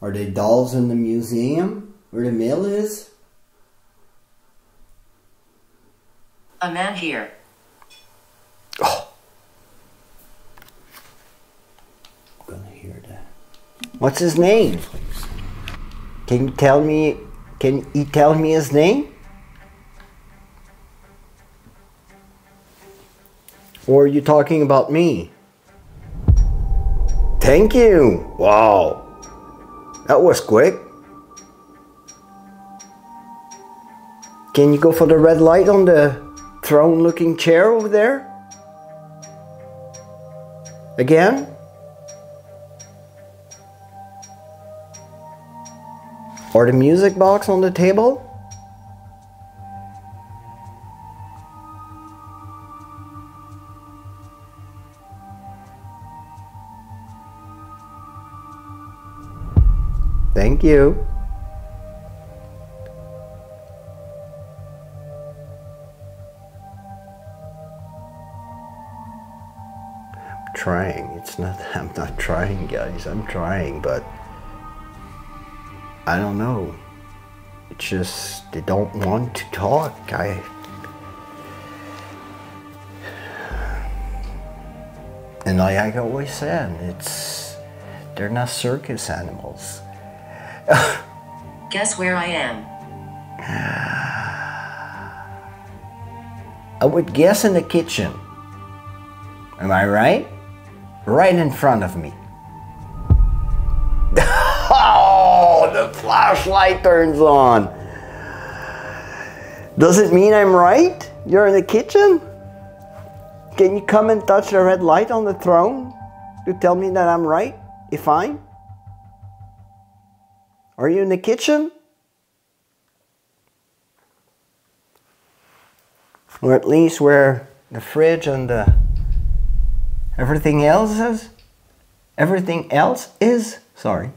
Are they dolls in the museum where the mill is? A man here. Oh. I'm gonna hear that. What's his name? Can you tell me? Can he tell me his name? Or are you talking about me? Thank you. Wow. That was quick. Can you go for the red light on the throne looking chair over there? Again? Or the music box on the table? Thank you. I'm trying. It's not, I'm not trying, guys. I'm trying, but I don't know. It's just they don't want to talk. I and like I always said, it's they're not circus animals. Guess where I am? I would guess in the kitchen. Am I right? Right in front of me. Oh, the flashlight turns on. Does it mean I'm right? You're in the kitchen? Can you come and touch the red light on the throne to tell me that I'm right? If I'm? Are you in the kitchen? Or at least where the fridge and the everything else is? Everything else is? Sorry.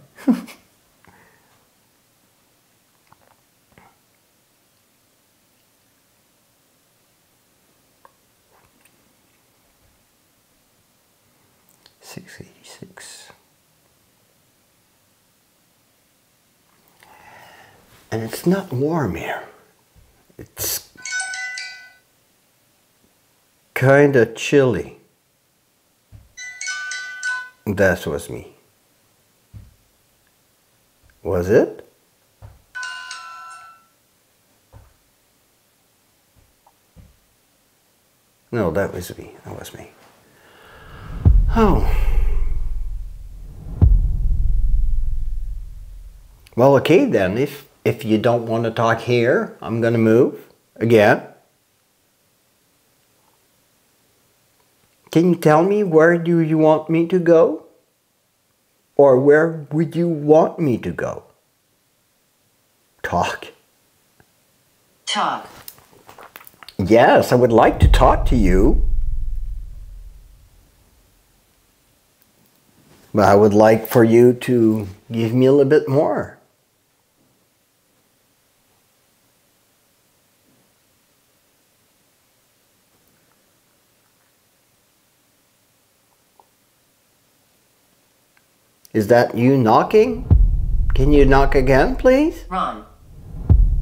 six eighty-six. And it's not warm here. It's kind of chilly. That was me. Was it? No, that was me. That was me. Oh. Well, okay then. If If you don't want to talk here, I'm going to move again. Can you tell me where do you want me to go? Or where would you want me to go? Talk. Talk. Yes, I would like to talk to you. But I would like for you to give me a little bit more. Is that you knocking? Can you knock again, please? Ron.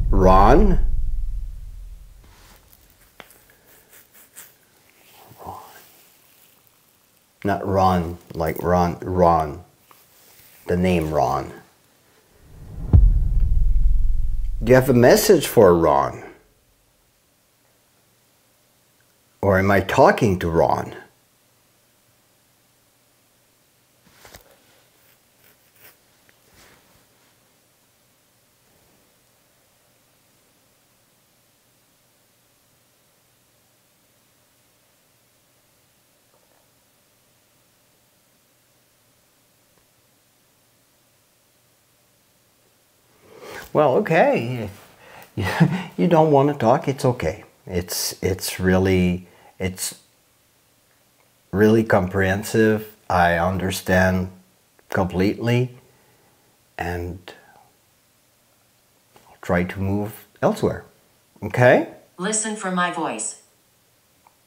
Ron? Ron. Not Ron, like Ron, Ron. The name Ron. Do you have a message for Ron? Or am I talking to Ron? Well, okay, you don't want to talk, it's okay. It's, it's, really, it's really comprehensive. I understand completely and I'll try to move elsewhere, okay? Listen for my voice.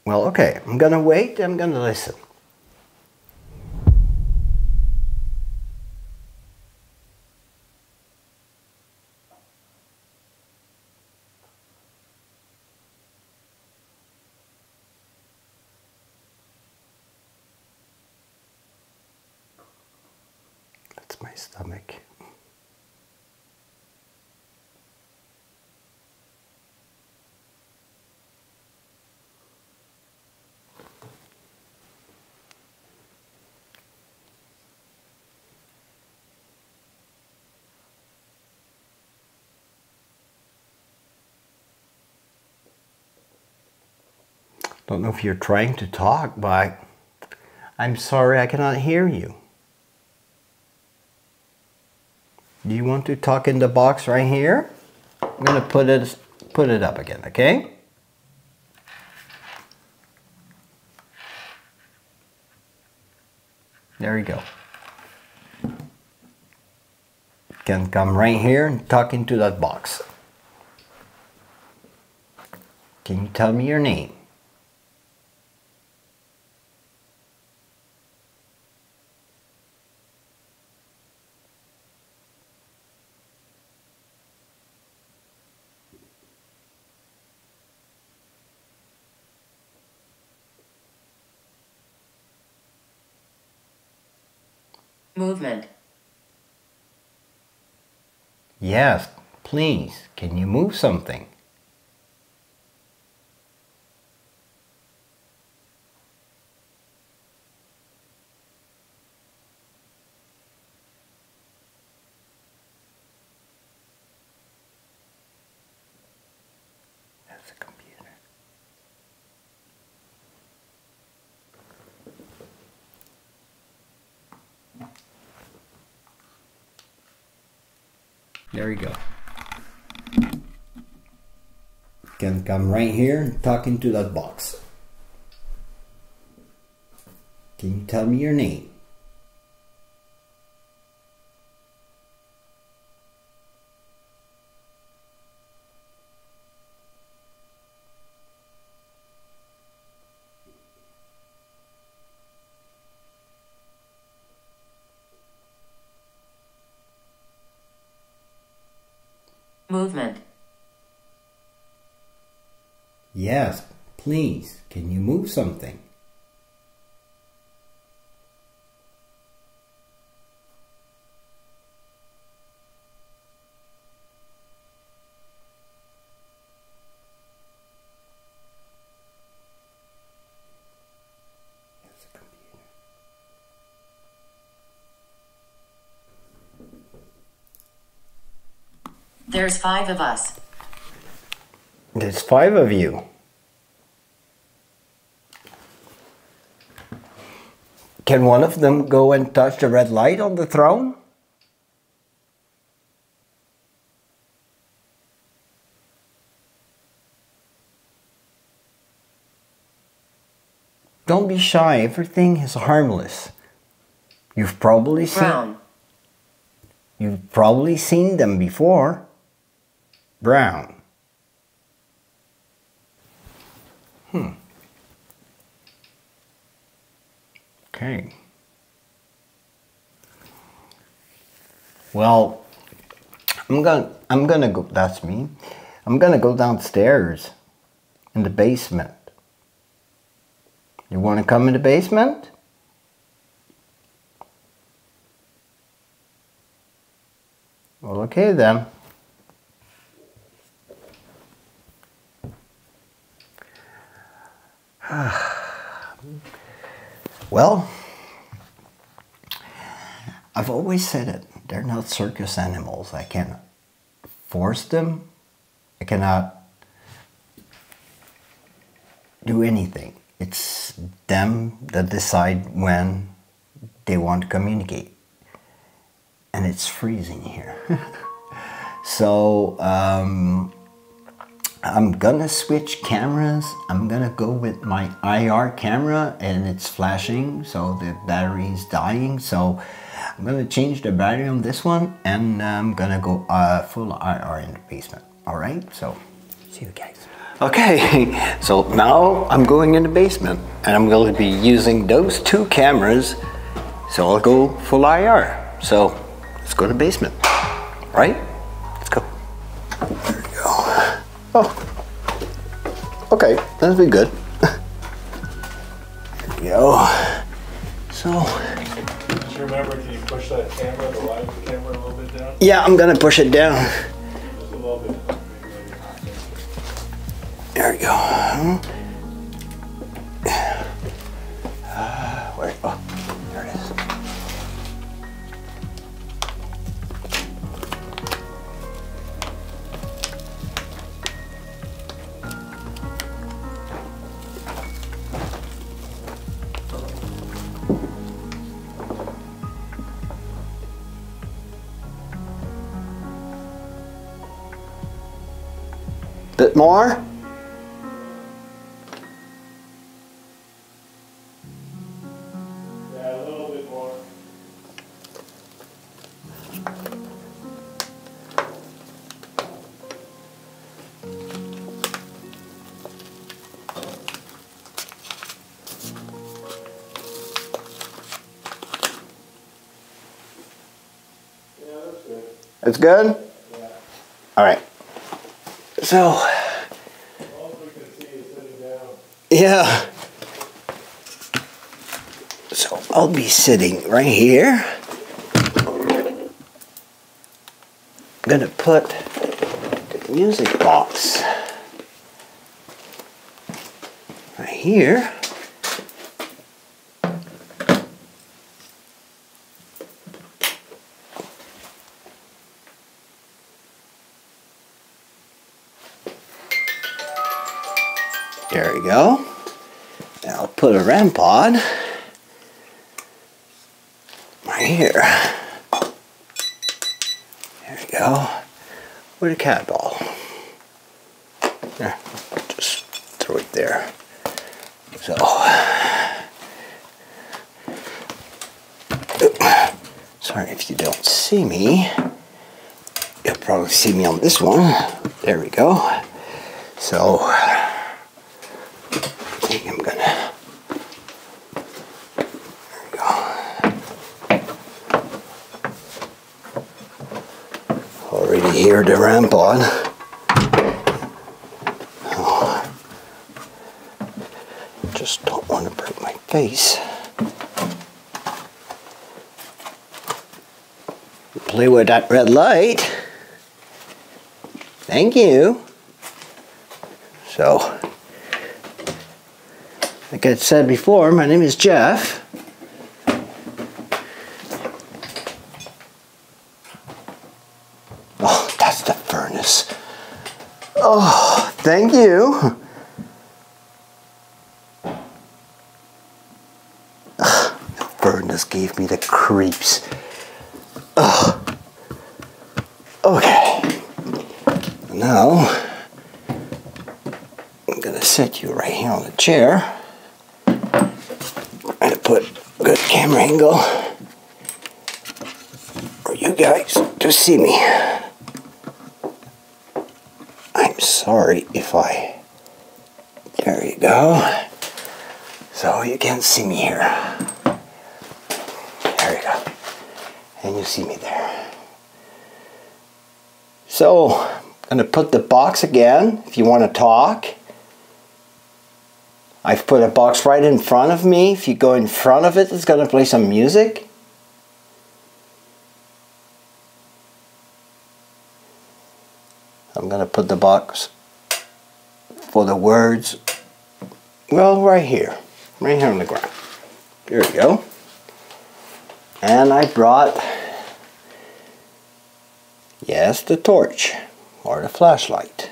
Well, okay, I'm going to wait, I'm going to listen. Don't know if you're trying to talk, but I'm sorry I cannot hear you. Do you want to talk in the box right here? I'm gonna put it put it up again, okay? There you go. Can come right here and talk into that box. Can you tell me your name? Movement. Yes, please. Can you move something? That's a computer. There you go. Can come right here and talk into that box. Can you tell me your name? Movement. Yes, please. Can you move something? There's five of us. There's five of you. Can one of them go and touch the red light on the throne? Don't be shy. Everything is harmless. You've probably seen... Brown. You've probably seen them before. Brown. Hmm. Okay. Well, I'm gonna I'm gonna go that's me. I'm gonna go downstairs in the basement. You wanna come in the basement? Well, okay then. Well, I've always said it, they're not circus animals. I cannot force them. I cannot do anything. It's them that decide when they want to communicate. And it's freezing here. So, um, I'm gonna switch cameras. I'm gonna go with my I R camera and it's flashing, so the battery is dying. So I'm gonna change the battery on this one and I'm gonna go uh, full I R in the basement. All right, so see you guys. Okay, so now I'm going in the basement and I'm gonna be using those two cameras. So I'll go full I R. So let's go to the basement, right? Let's go. There you go. Oh, okay, that'll be good. There we go. So. Just remember, can you push that camera, the light of the camera a little bit down? Yeah, I'm gonna push it down. Just a little bit. There we go. Uh, where, oh, there it is. bit more. Yeah, a little bit more. Yeah, that's good. It's good? Yeah. All right. So, all we can see is sitting down. Yeah. So I'll be sitting right here. I'm gonna put the music box right here. There we go. Now I'll put a R A M pod right here. There we go. With a cat ball. There, just throw it there. So, sorry if you don't see me. You'll probably see me on this one. There we go. So, I'm gonna, there we go. Already hear the ramp on. Oh, just don't want to break my face. Play with that red light. Thank you. So, like I said before, my name is Jeff. Oh, that's the furnace. Oh, thank you. Ugh, the furnace gave me the creeps. Ugh. Okay. Now, I'm gonna set you right here on the chair. Put good camera angle for you guys to see me. I'm sorry if I, there you go, so you can see me here. There you go, and you see me there. So I'm gonna put the box again if you want to talk. I've put a box right in front of me. If you go in front of it, it's going to play some music. I'm going to put the box for the words, well, right here. Right here on the ground. There we go. And I brought, yes, the torch or the flashlight.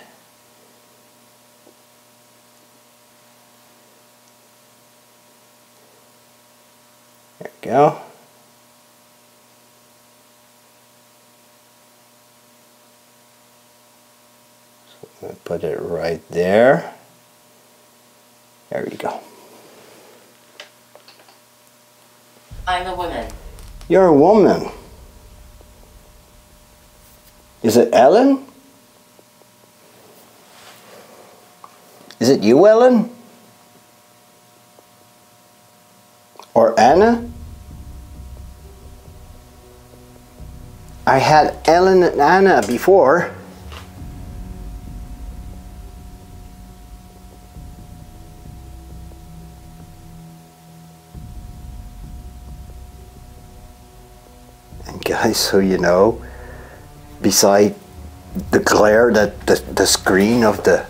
Go. So I'm going to put it right there. There you go. I'm a woman. You're a woman. Is it Ellen? Is it you, Ellen? Or Anna? I had Ellen and Anna before. And guys, so you know, beside the glare that the, the screen of the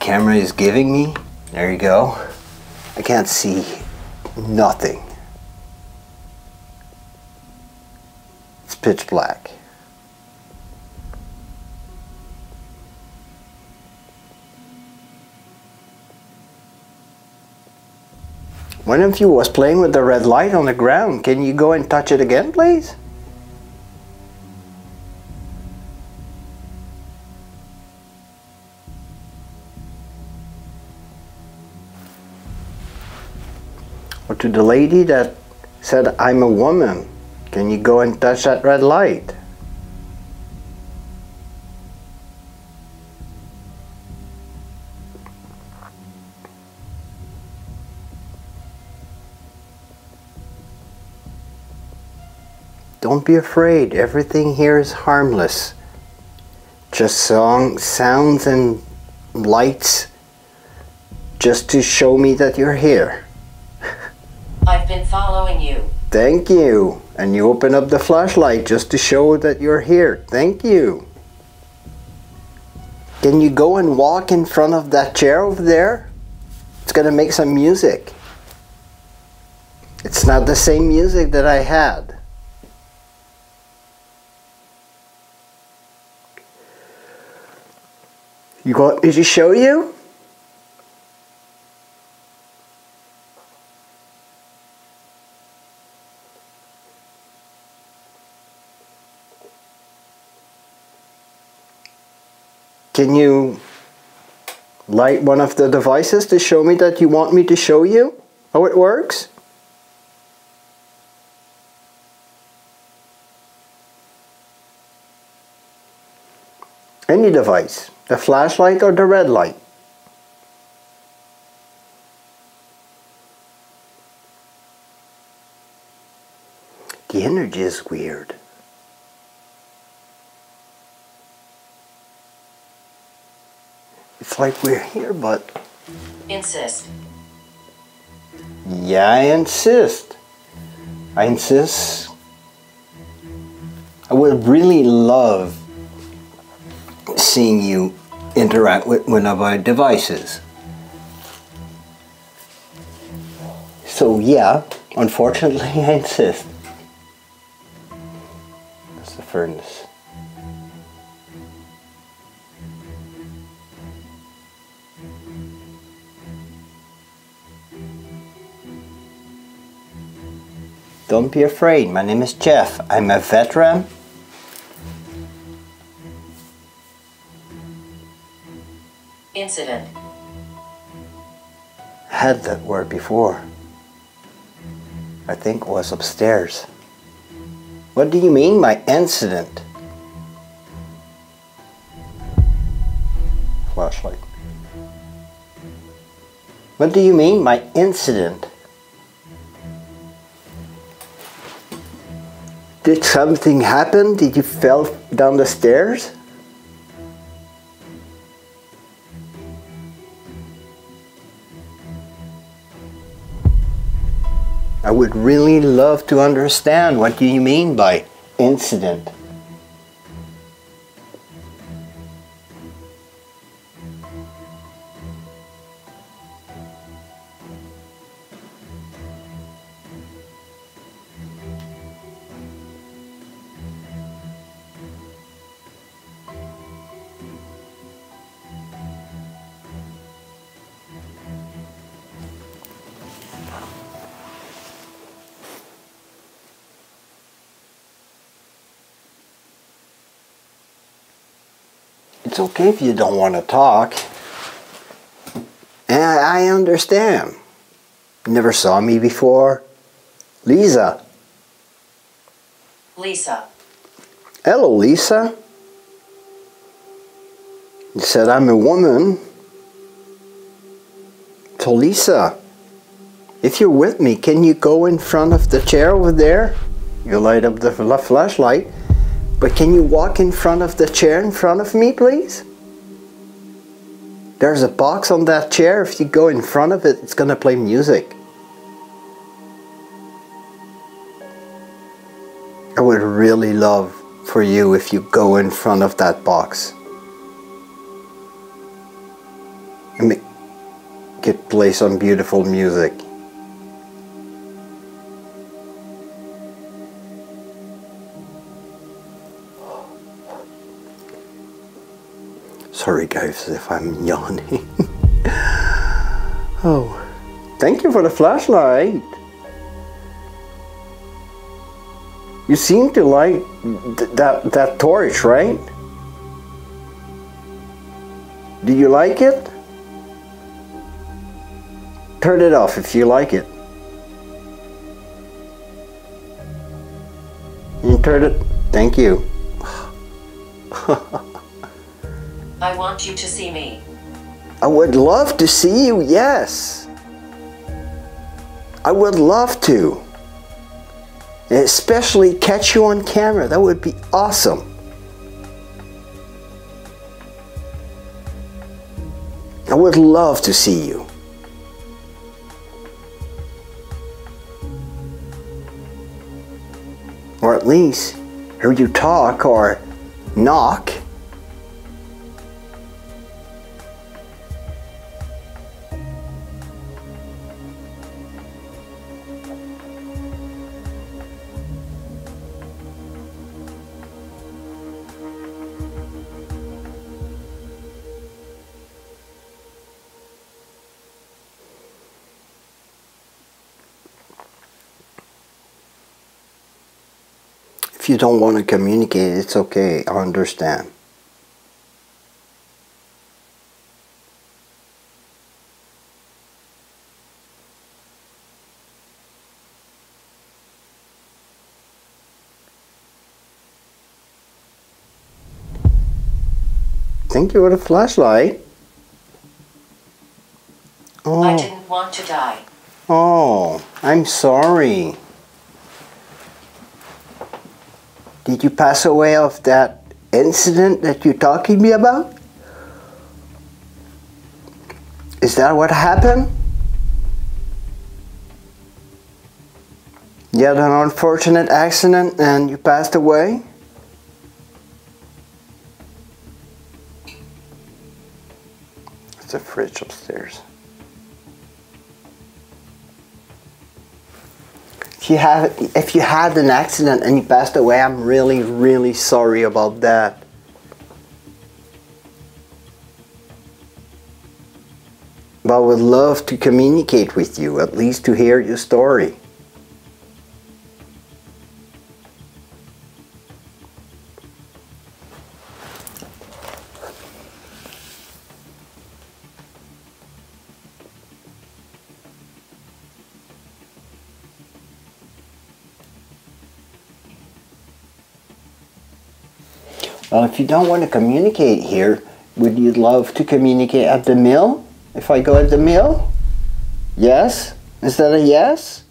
camera is giving me, there you go, I can't see nothing. Pitch black. One of you was playing with the red light on the ground. Can you go and touch it again, please? or to the lady that said, "I'm a woman, can you go and touch that red light?" Don't be afraid, everything here is harmless. Just song, sounds and lights just to show me that you're here. I've been following you. Thank you. And you open up the flashlight just to show that you're here. Thank you. Can you go and walk in front of that chair over there? It's gonna make some music. It's not the same music that I had. You want me to show you? Can you light one of the devices to show me that you want me to show you how it works? Any device. The flashlight or the red light? The energy is weird. It's like we're here, but... Insist. Yeah, I insist. I insist. I would really love seeing you interact with one of our devices. So yeah, unfortunately I insist. That's the furnace. Don't be afraid, my name is Jeff. I'm a veteran. Incident. Had that word before. I think it was upstairs. What do you mean by incident? Flashlight. What do you mean by incident? Did something happen? Did you fall down the stairs? I would really love to understand what do you mean by incident. It's okay if you don't want to talk. And I understand. Never saw me before. Lisa. Lisa. Hello, Lisa. You said I'm a woman. So Lisa, if you're with me, can you go in front of the chair over there? You light up the flashlight. But can you walk in front of the chair in front of me, please? There's a box on that chair. If you go in front of it, it's gonna play music. I would really love for you if you go in front of that box. And make it play some beautiful music. Sorry guys if I'm yawning. Oh, thank you for the flashlight. You seem to like th that, that torch, right? Do you like it? Turn it off if you like it. heard it. Thank you. I want you to see me. I would love to see you, yes. I would love to. And especially catch you on camera. That would be awesome. I would love to see you. Or at least hear you talk or knock. If you don't want to communicate, it's okay, I understand. Thank you for the flashlight. Oh. I didn't want to die. Oh, I'm sorry. Did you pass away of that incident that you're talking to me about? Is that what happened? You had an unfortunate accident and you passed away? It's a fridge upstairs. If you have, if you had an accident and you passed away, I'm really, really sorry about that. But I would love to communicate with you, at least to hear your story. Well, if you don't want to communicate here, would you love to communicate at the mill? If I go at the mill? Yes? Is that a yes?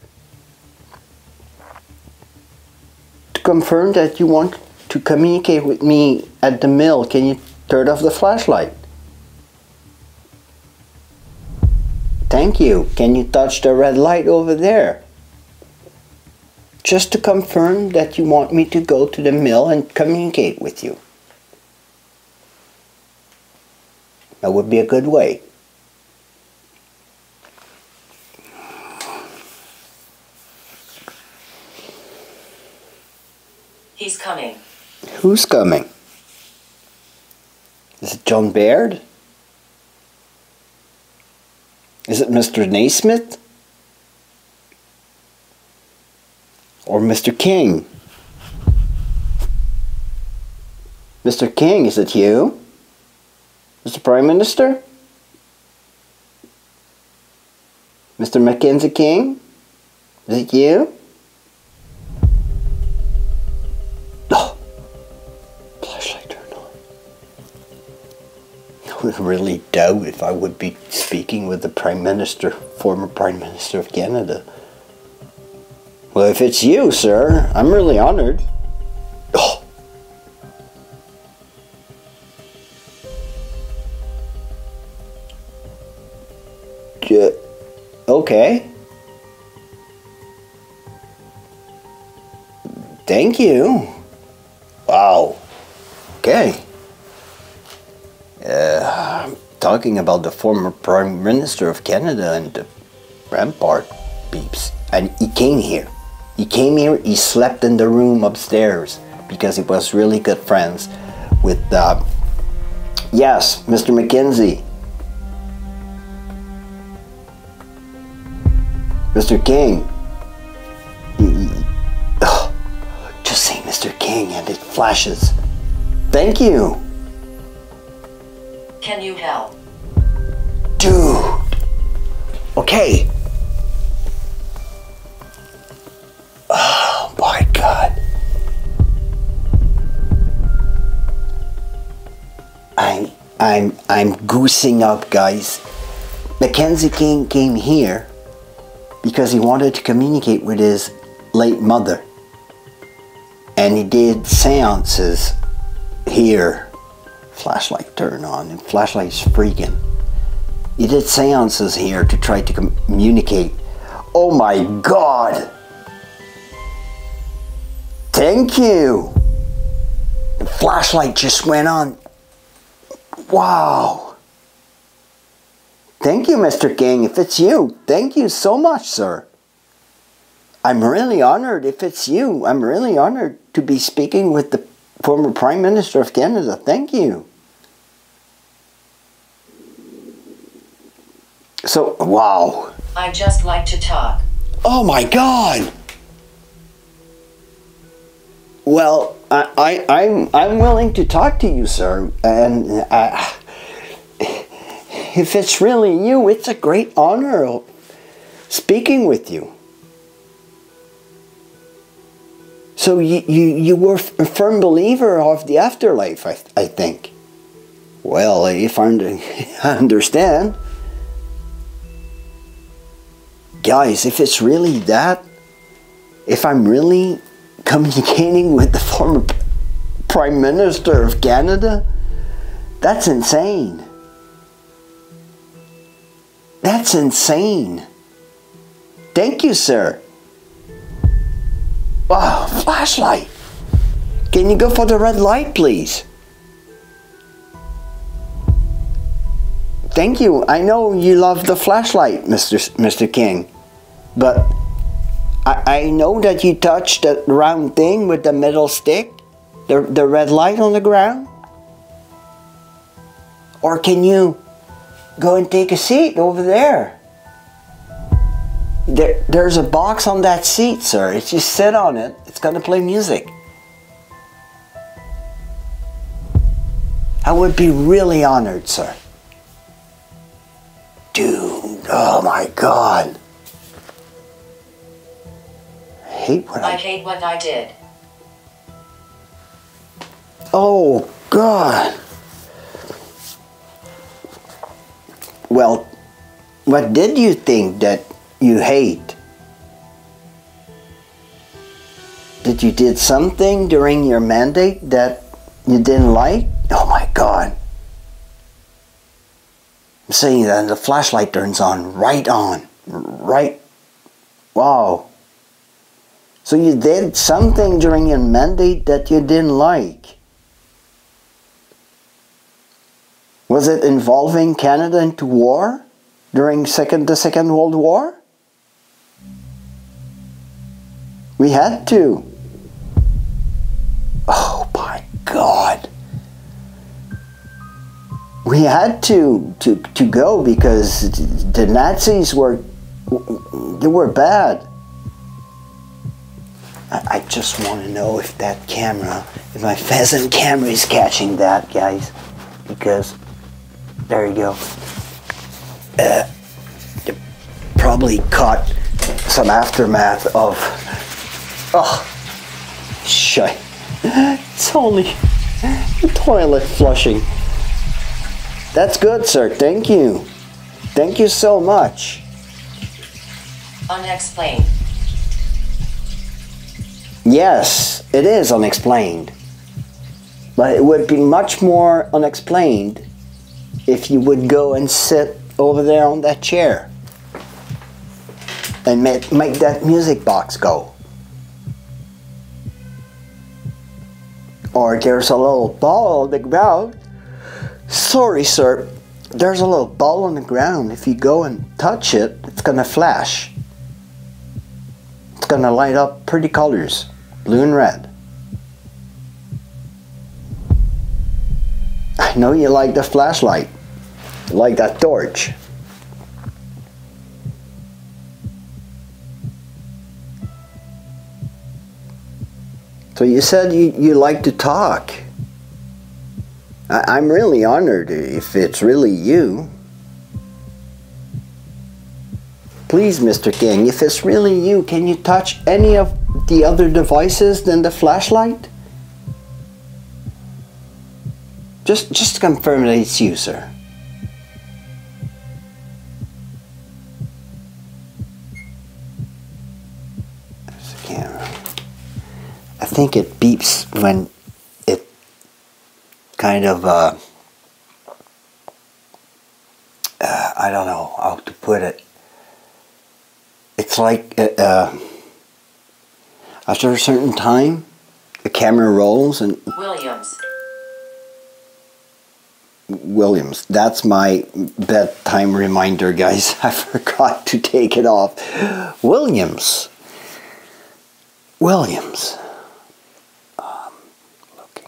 To confirm that you want to communicate with me at the mill, can you turn off the flashlight? Thank you. Can you touch the red light over there? Just to confirm that you want me to go to the mill and communicate with you. That would be a good way. He's coming. Who's coming? Is it John Baird? Is it Mister Naismith? Or Mister King? Mister King, is it you? Mister Prime Minister? Mister Mackenzie King? Is it you? Oh! Flashlight turned on. I would really doubt if I would be speaking with the Prime Minister, former Prime Minister of Canada. Well, if it's you, sir, I'm really honored. Oh. J- okay. Thank you. Wow. Okay. Uh, I'm talking about the former Prime Minister of Canada and the Rampart peeps. And he came here. He came here, he slept in the room upstairs because he was really good friends with, uh, yes, Mister MacKenzie. Mister King. He, he, oh, just say Mister King and it flashes. Thank you. Can you help? Dude. Okay. Oh my God. I'm, I'm goosing up, guys. Mackenzie King came here because he wanted to communicate with his late mother. And he did seances here. Flashlight turn on, and flashlight's freaking. He did seances here to try to communicate. Oh my God! Thank you! The flashlight just went on. Wow! Thank you, Mister King, if it's you. Thank you so much, sir. I'm really honored if it's you. I'm really honored to be speaking with the former Prime Minister of Canada. Thank you. So, wow. I just like to talk. Oh my God! Well, I, I, I'm, I'm willing to talk to you, sir, and uh, if it's really you, it's a great honor speaking with you. So you, you, you were a firm believer of the afterlife, I, I think. Well, if I understand. Guys, if it's really that, if I'm really communicating with the former Prime Minister of Canada, that's insane. That's insane. Thank you, sir. Wow, flashlight. Can you go for the red light, please? Thank you. I know you love the flashlight, Mister Mister King, but I, I know that you touched that round thing with the metal stick, the, the red light on the ground. Or can you go and take a seat over there? There, there's a box on that seat, sir. If you sit on it, it's gonna play music. I would be really honored, sir. Dude, oh my God. I hate what I, I hate what I did. Oh God. Well, what did you think that you hate? Did you did something during your mandate that you didn't like? Oh my God. I'm saying that and the flashlight turns on, right on, right. Wow. So you did something during your mandate that you didn't like. Was it involving Canada into war during second, the Second World War? We had to. Oh my God. We had to, to, to go because the Nazis were, they were bad. I, I just want to know if that camera, if my pheasant camera is catching that, guys. Because, there you go. Uh, they probably caught some aftermath of, oh, shit. It's only the toilet flushing. That's good, sir. Thank you. Thank you so much. Unexplained. Yes, it is unexplained. But it would be much more unexplained if you would go and sit over there on that chair and make, make that music box go. Or there's a little ball on the ground. Sorry, sir, there's a little ball on the ground. If you go and touch it, it's gonna flash. It's gonna light up pretty colors, blue and red. I know you like the flashlight, you like that torch. So you said you, you like to talk. I'm really honored if it's really you. Please, Mister King, if it's really you, can you touch any of the other devices than the flashlight? Just, just to confirm that it's you, sir. There's the camera. I think it beeps when it kind of, uh, uh, I don't know how to put it. It's like uh, after a certain time, the camera rolls and... Williams. Williams. That's my bedtime reminder, guys. I forgot to take it off. Williams. Williams. Um, looking.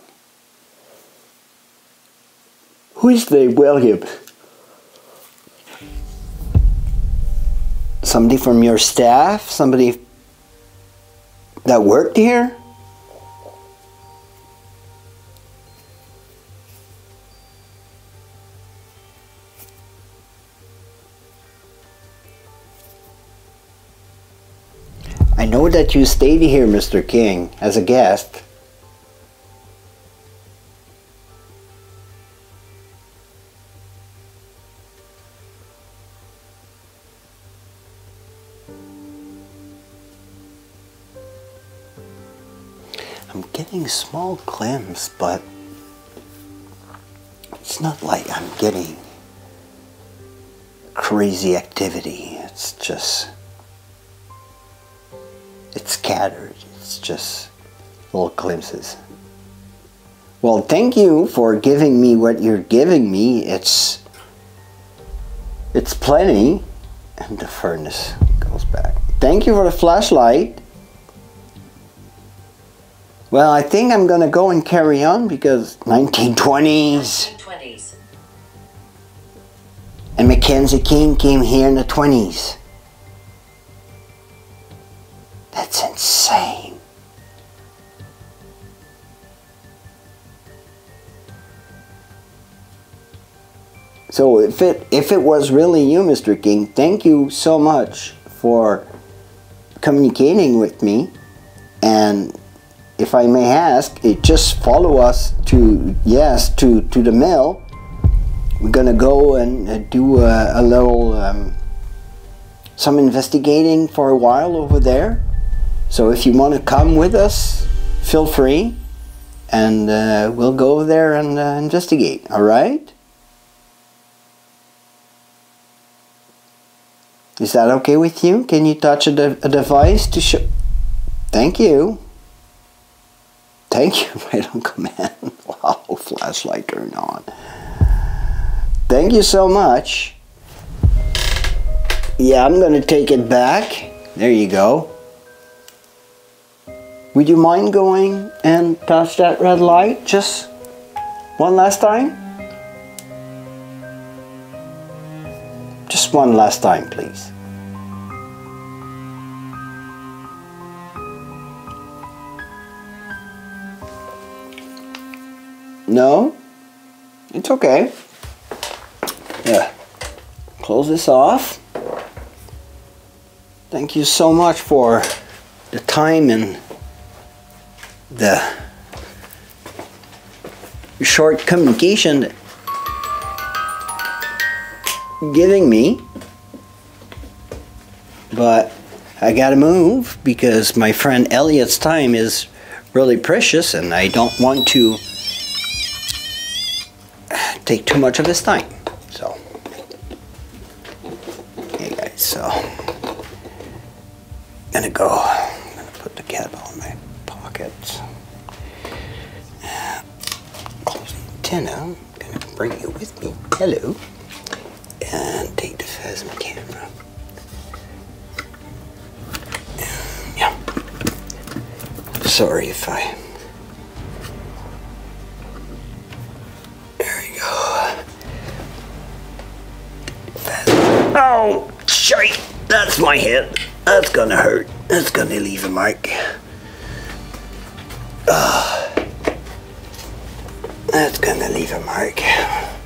Who is the William? Somebody from your staff? Somebody that worked here? I know that you stayed here, Mister King, as a guest. I'm getting small glimpses, but it's not like I'm getting crazy activity. It's just... it's scattered. It's just little glimpses. Well, thank you for giving me what you're giving me. It's it's plenty. And the furnace goes back. Thank you for the flashlight. Well, I think I'm gonna go and carry on because nineteen twenties. nineteen twenties. And Mackenzie King came here in the twenties. That's insane. So if it if it was really you, Mister King, thank you so much for communicating with me. And if I may ask, it just follow us to yes to to the mill. We're gonna go and do a, a little um, some investigating for a while over there. So if you want to come with us, feel free, and uh, we'll go there and uh, investigate, all right? Is that okay with you? Can you touch a, de a device to show? Thank you. Thank you, right on command. Wow, flashlight turned on. Thank you so much. Yeah, I'm gonna take it back. There you go. Would you mind going and touch that red light just one last time? Just one last time, please. No? It's okay. Yeah. Close this off. Thank you so much for the time and the short communication giving me, but I gotta move because my friend Elliot's time is really precious and I don't want to take too much of his time. So hey guys, so I'm gonna go, I'm gonna put the kettle in my pockets. Close the antenna. I'm gonna bring you with me. Hello. And take the phasma camera. And yeah. Sorry if I. There we go. Phasma. Oh, shite! That's my head. That's gonna hurt. That's gonna leave a mark. Uh, that's gonna leave a mark.